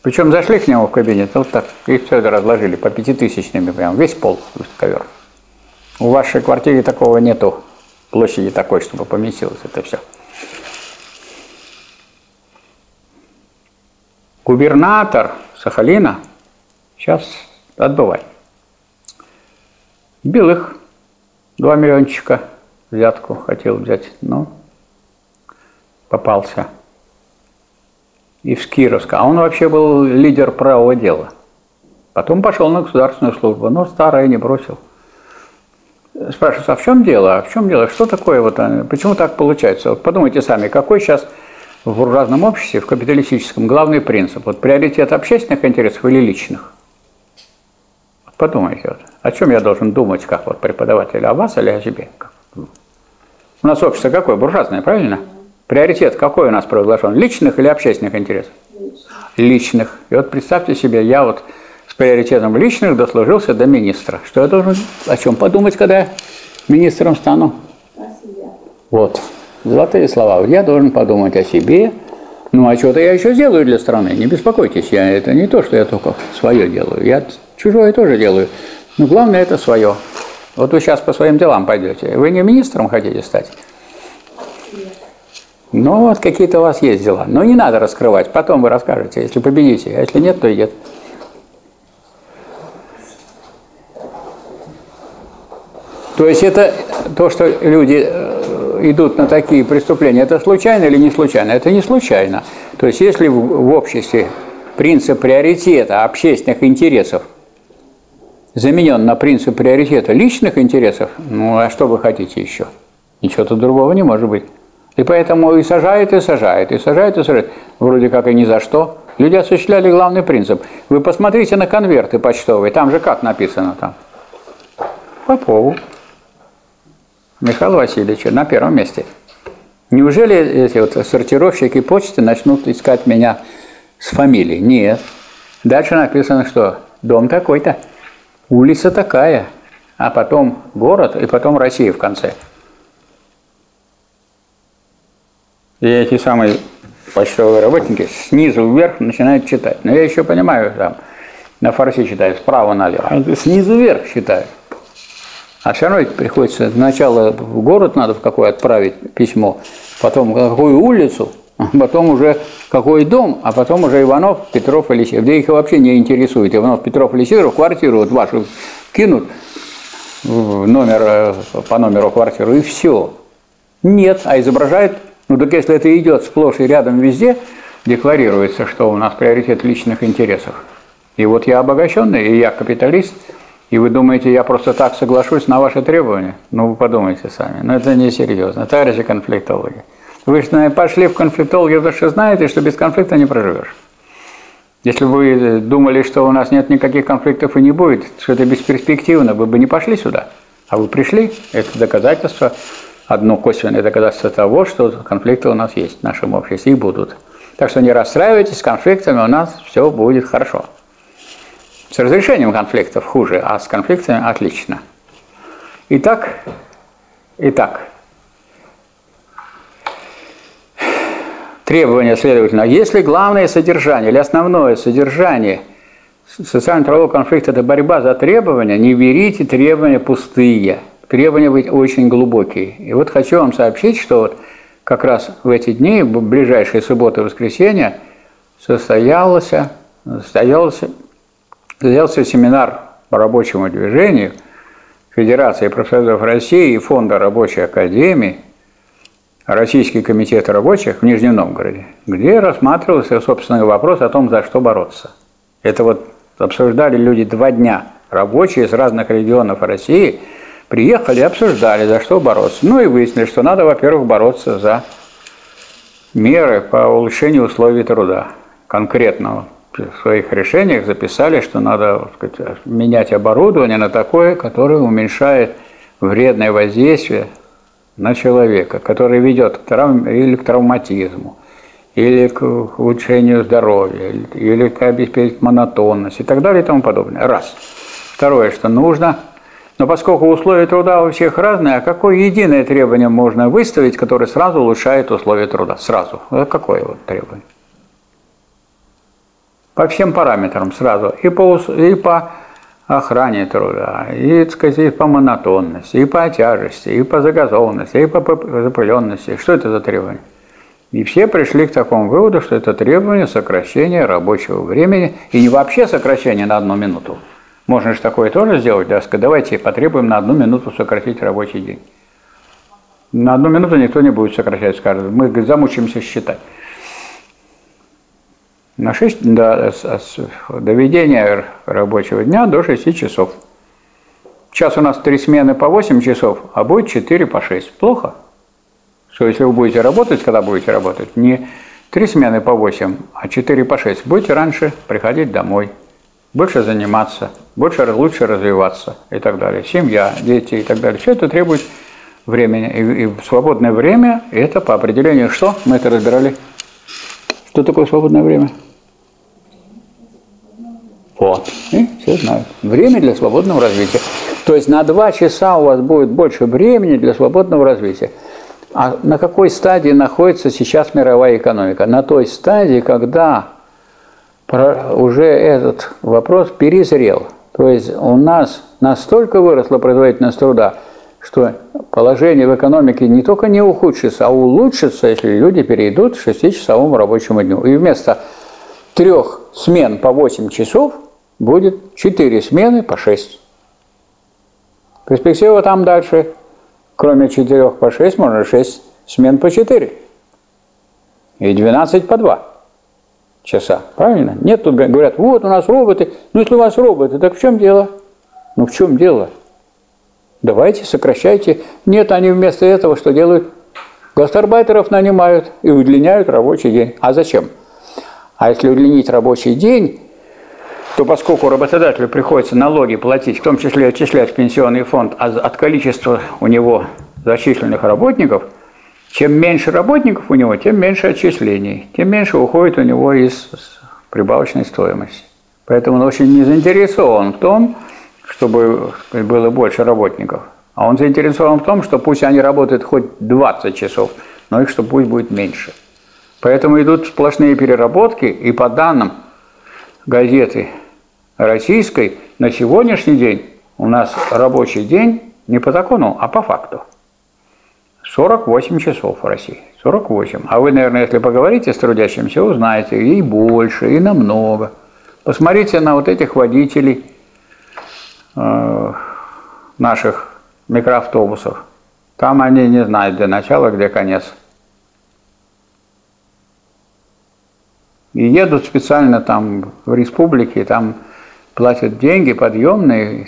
Причем зашли к нему в кабинет, вот так, и все это разложили по 5-тысячными, прям весь пол, ковер. У вашей квартире такого нету, площади такой, чтобы поместилось это все. Губернатор Сахалина сейчас отбывает. Белых. 2 миллиончика взятку хотел взять, но попался. И в Кировска. А он вообще был лидер правого дела. Потом пошел на государственную службу, но старое не бросил. Спрашивается, а в чем дело? А в чем дело? Что такое? Вот, почему так получается? Вот подумайте сами, какой сейчас в разном обществе, в капиталистическом, главный принцип? Вот приоритет общественных интересов или личных? Подумайте, вот, о чем я должен думать, как вот преподаватель, о вас или о себе? У нас общество какое? Буржуазное, правильно? Приоритет какой у нас провозглашен? Личных или общественных интересов? Личных. И вот представьте себе, я вот с приоритетом личных дослужился до министра. Что я должен о чем подумать, когда я министром стану? Вот. Золотые слова. Вот я должен подумать о себе. Ну, а что-то я еще сделаю для страны. Не беспокойтесь, это не то, что я только свое делаю. Я чужое тоже делаю. Но главное это свое. Вот вы сейчас по своим делам пойдете. Вы не министром хотите стать? Ну, вот какие-то у вас есть дела. Но не надо раскрывать. Потом вы расскажете, если победите. А если нет, то и нет. То есть это то, что люди идут на такие преступления, это случайно или не случайно? Это не случайно. То есть если в обществе принцип приоритета общественных интересов заменен на принцип приоритета личных интересов, ну а что вы хотите еще? Ничего-то другого не может быть. И поэтому и сажают, и сажают, и сажают, и сажают. Вроде как и ни за что. Люди осуществляли главный принцип. Вы посмотрите на конверты почтовые, там же как написано там? Попову. Михаила Васильевича на первом месте. Неужели эти вот сортировщики почты начнут искать меня с фамилией? Нет. Дальше написано, что дом такой-то, улица такая, а потом город и потом Россия в конце. И эти самые почтовые работники снизу вверх начинают читать. Но я еще понимаю, там на фарси читают справа налево, а снизу вверх читают. А все равно приходится сначала в город надо в какой отправить письмо, потом в какую улицу, потом уже какой дом, а потом уже Иванов, Петров или Сидоров. Где их вообще не интересует. Иванов, Петров или Сидоров квартиру вот вашу кинут в номер, по номеру квартиру и все. Нет, а изображает, ну так если это идет сплошь и рядом везде, декларируется, что у нас приоритет личных интересов. И вот я обогащенный, и я капиталист. И вы думаете, я просто так соглашусь на ваши требования? Ну, вы подумайте сами. Но это несерьезно, товарищи конфликтологи. Вы же пошли в конфликтологи, потому что знаете, что без конфликта не проживешь. Если бы вы думали, что у нас нет никаких конфликтов и не будет, что это бесперспективно, вы бы не пошли сюда. А вы пришли, это доказательство, одно косвенное доказательство того, что конфликты у нас есть в нашем обществе и будут. Так что не расстраивайтесь, с конфликтами у нас все будет хорошо. С разрешением конфликтов хуже, а с конфликтами отлично. Итак, требования, следовательно, если главное содержание или основное содержание социально-трудового конфликта – это борьба за требования, не берите требования пустые, требования очень глубокие. И вот хочу вам сообщить, что вот как раз в эти дни, в ближайшие субботы и воскресенья, состоялся семинар по рабочему движению Федерации профсоюзов России и Фонда рабочей академии Российский комитет рабочих в Нижнем Новгороде, где рассматривался, собственно, вопрос о том, за что бороться. Это вот обсуждали люди 2 дня, рабочие из разных регионов России, Приехали, обсуждали, за что бороться. Ну и выяснили, что надо, во-первых, бороться за меры по улучшению условий труда. Конкретно в своих решениях записали, что надо, так сказать, менять оборудование на такое, которое уменьшает вредное воздействие на человека, которое ведет к или к травматизму, или к улучшению здоровья, или к обеспечить монотонность и так далее и тому подобное. Раз. Второе, что нужно... Но поскольку условия труда у всех разные, а какое единое требование можно выставить, которое сразу улучшает условия труда? Сразу. Какое вот требование? По всем параметрам сразу. И по охране труда, и, так сказать, и по монотонности, и по тяжести, и по загазованности, и по запыленности. Что это за требование? И все пришли к такому выводу, что это требование сокращения рабочего времени, и не вообще сокращение на 1 минуту. Можно же такое тоже сделать, да, сказать, давайте потребуем на 1 минуту сократить рабочий день. На 1 минуту никто не будет сокращать, скажет, мы, говорит, замучимся считать. На 6, да, доведение рабочего дня до 6 часов. Сейчас у нас 3 смены по 8 часов, а будет 4 по 6. Плохо? Что если вы будете работать, когда будете работать, не 3 смены по 8, а 4 по 6, будете раньше приходить домой. Больше заниматься, больше, лучше развиваться и так далее. Семья, дети и так далее. Все это требует времени. И в свободное время это по определению что? Мы это разбирали. Что такое свободное время? Вот. И все знают. Время для свободного развития. То есть на 2 часа у вас будет больше времени для свободного развития. А на какой стадии находится сейчас мировая экономика? На той стадии, когда... уже этот вопрос перезрел. То есть у нас настолько выросла производительность труда, что положение в экономике не только не ухудшится, а улучшится, если люди перейдут к 6-часовому рабочему дню. И вместо 3 смен по 8 часов будет 4 смены по 6. Перспектива там дальше. Кроме 4 по 6, можно 6 смен по 4. И 12 по 2. Часа. Правильно? Нет, тут говорят, вот у нас роботы. Ну, если у вас роботы, так в чем дело? Ну, в чем дело? Давайте, сокращайте. Нет, они вместо этого что делают? Гастарбайтеров нанимают и удлиняют рабочий день. А зачем? А если удлинить рабочий день, то поскольку работодателю приходится налоги платить, в том числе отчислять в пенсионный фонд от количества у него зачисленных работников, чем меньше работников у него, тем меньше отчислений, тем меньше уходит у него из прибавочной стоимости. Поэтому он очень не заинтересован в том, чтобы было больше работников. А он заинтересован в том, что пусть они работают хоть 20 часов, но их чтобы пусть будет меньше. Поэтому идут сплошные переработки, и по данным газеты российской, на сегодняшний день у нас рабочий день не по закону, а по факту. 48 часов в России. 48. А вы, наверное, если поговорите с трудящимся, узнаете и больше, и намного. Посмотрите на вот этих водителей наших микроавтобусов. Там они не знают, где начало, где конец. И едут специально там в республике, там платят деньги подъемные,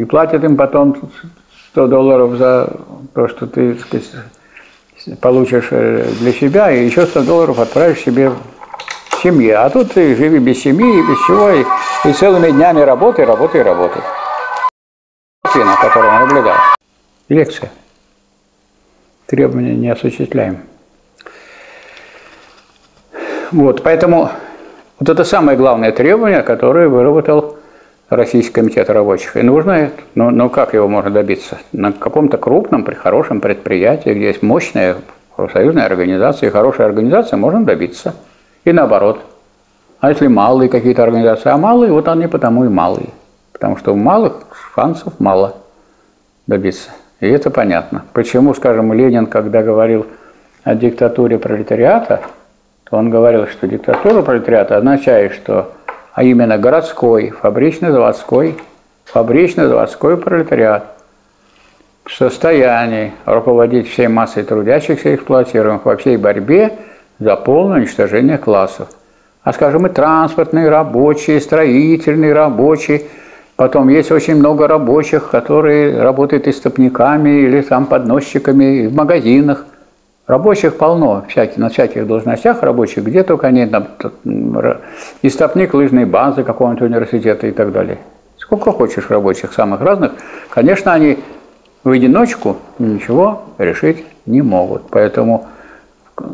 и платят им потом... $100 за то, что ты, так сказать, получишь для себя, и еще $100 отправишь себе в семье. А тут ты живи без семьи, без чего, и целыми днями работай. Картина, которую он наблюдает. Лекция. Требования не осуществляем. Вот, поэтому вот это самое главное требование, которое выработал Российский комитет рабочих. И нужно это. Но как его можно добиться? На каком-то крупном, при хорошем предприятии, где есть мощная профсоюзная организация и хорошая организация, можно добиться. И наоборот. А если малые какие-то организации, а малые, вот они потому и малые. Потому что у малых шансов мало добиться. И это понятно. Почему, скажем, Ленин, когда говорил о диктатуре пролетариата, то он говорил, что диктатура пролетариата означает, что а именно городской, фабрично-заводской пролетариат в состоянии руководить всей массой трудящихся и эксплуатируемых во всей борьбе за полное уничтожение классов. А, скажем, и транспортные рабочие, строительные рабочие, Потом есть очень много рабочих, которые работают истопниками или там подносчиками в магазинах. Рабочих полно на всяких должностях рабочих, где только они там, истопник лыжной базы какого-нибудь университета и так далее. Сколько хочешь рабочих, самых разных. Конечно, они в одиночку ничего решить не могут. Поэтому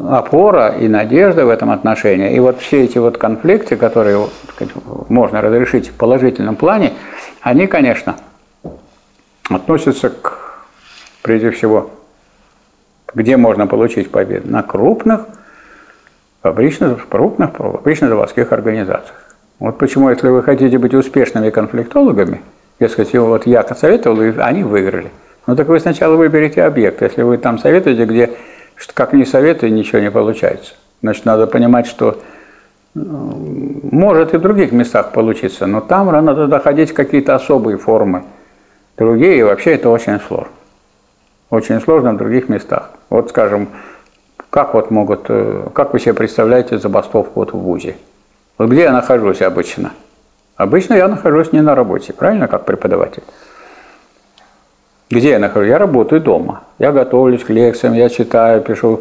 опора и надежда в этом отношении, и вот все эти вот конфликты, которые, так сказать, можно разрешить в положительном плане, они, конечно, относятся к, прежде всего, где можно получить победу? На крупных фабрично-заводских организациях. Вот почему, если вы хотите быть успешными конфликтологами, если вот я советовал, и они выиграли. Ну так вы сначала выберите объект. Если вы там советуете, где как не советуя, ничего не получается. Значит, надо понимать, что может и в других местах получиться, но там надо доходить какие-то особые формы. Другие, и вообще это очень сложно. Очень сложно в других местах. Вот, скажем, как вы себе представляете забастовку вот в ВУЗе? Вот где я нахожусь обычно? Обычно я нахожусь не на работе, правильно, как преподаватель? Где я нахожусь? Я работаю дома. Я готовлюсь к лекциям, я читаю, пишу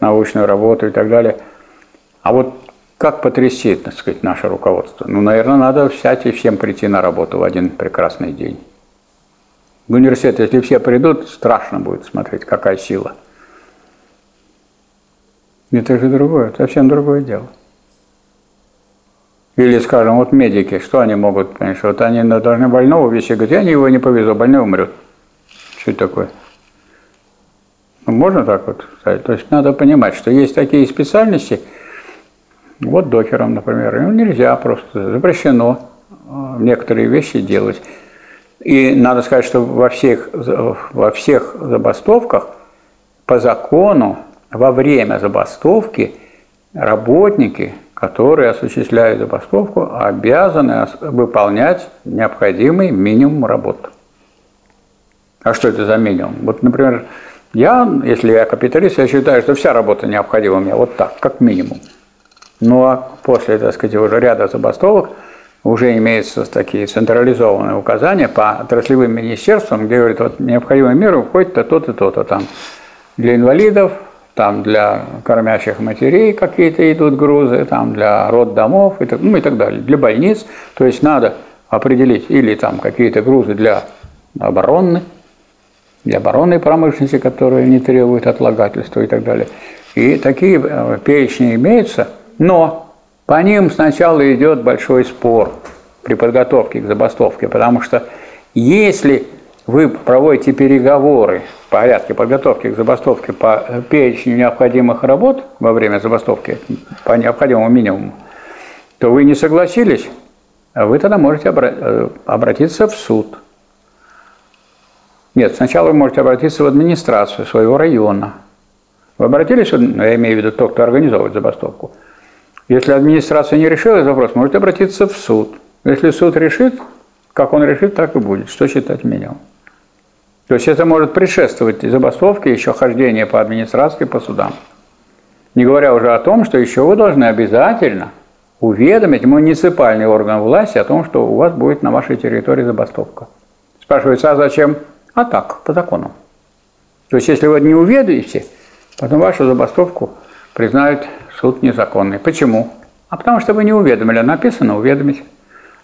научную работу и так далее. А вот как потрясти, так сказать, наше руководство? Ну, наверное, надо взять и всем прийти на работу в один прекрасный день. В университет, если все придут, страшно будет смотреть, какая сила. Это же другое, совсем другое дело. Или, скажем, вот медики, что они могут, конечно, вот они должны больного увезти, говорят, я его не повезу, больной умрет. Что это такое? Ну, можно так вот сказать? То есть надо понимать, что есть такие специальности, вот докером, например, им нельзя просто, запрещено некоторые вещи делать. И надо сказать, что во всех забастовках по закону во время забастовки работники, которые осуществляют забастовку, обязаны выполнять необходимый минимум работ. А что это за минимум? Вот, например, если я капиталист, я считаю, что вся работа необходима мне вот так, как минимум. Ну а после, так сказать, уже ряда забастовок, уже имеются такие централизованные указания по отраслевым министерствам, где говорят, вот необходимые меры входит то-то, то-то там. Для инвалидов, там для кормящих матерей какие-то идут грузы, там для роддомов и так далее, для больниц. То есть надо определить или там какие-то грузы для оборонной промышленности, которые не требуют отлагательства и так далее. И такие перечни имеются, но по ним сначала идет большой спор при подготовке к забастовке, потому что если вы проводите переговоры в порядке подготовки к забастовке по перечню необходимых работ во время забастовки, по необходимому минимуму, то вы не согласились, вы тогда можете обратиться в суд. Нет, сначала вы можете обратиться в администрацию своего района. Вы обратились, я имею в виду тот, кто организовывает забастовку. Если администрация не решила этот вопрос, может обратиться в суд. Если суд решит, как он решит, так и будет. Что считать минимум? То есть это может предшествовать забастовке, еще хождение по администрации, по судам. Не говоря уже о том, что еще вы должны обязательно уведомить муниципальный орган власти о том, что у вас будет на вашей территории забастовка. Спрашивается, а зачем? А так, по закону. То есть если вы не уведомите, потом вашу забастовку признают суд незаконный. Почему? А потому что вы не уведомили. Написано «уведомить».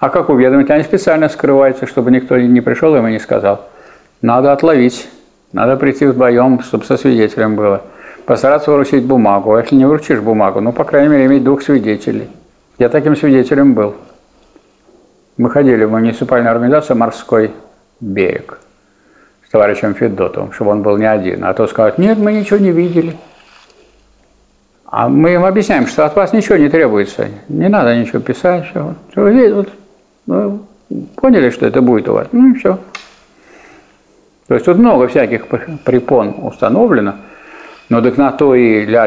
А как уведомить? Они специально скрываются, чтобы никто не пришел им и не сказал. Надо отловить, надо прийти вдвоем, чтобы со свидетелем было. Постараться вручить бумагу. А если не вручишь бумагу, ну, по крайней мере, иметь двух свидетелей. Я таким свидетелем был. Мы ходили в муниципальную организацию «Морской берег» с товарищем Федутовым, чтобы он был не один. А то скажут, нет, мы ничего не видели. А мы им объясняем, что от вас ничего не требуется, не надо ничего писать, все. Вы поняли, что это будет у вас? Ну и все. То есть тут много всяких препон установлено, но так на то и для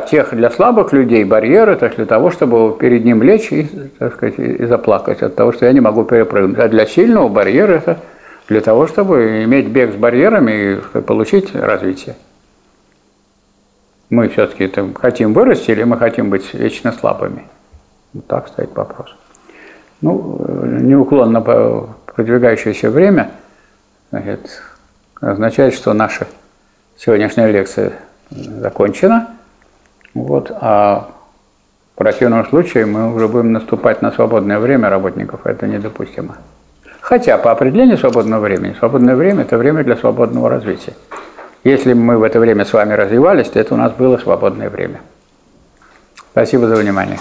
слабых людей барьеры, так для того, чтобы перед ним лечь и, так сказать, и заплакать от того, что я не могу перепрыгнуть. А для сильного барьеры это для того, чтобы иметь бег с барьерами и получить развитие. Мы все-таки хотим вырасти или мы хотим быть вечно слабыми? Вот так стоит вопрос. Ну, неуклонно продвигающееся время, значит, означает, что наша сегодняшняя лекция закончена. Вот, а в противном случае мы уже будем наступать на свободное время работников. Это недопустимо. Хотя по определению свободного времени, свободное время – это время для свободного развития. Если мы в это время с вами развивались, то это у нас было свободное время. Спасибо за внимание.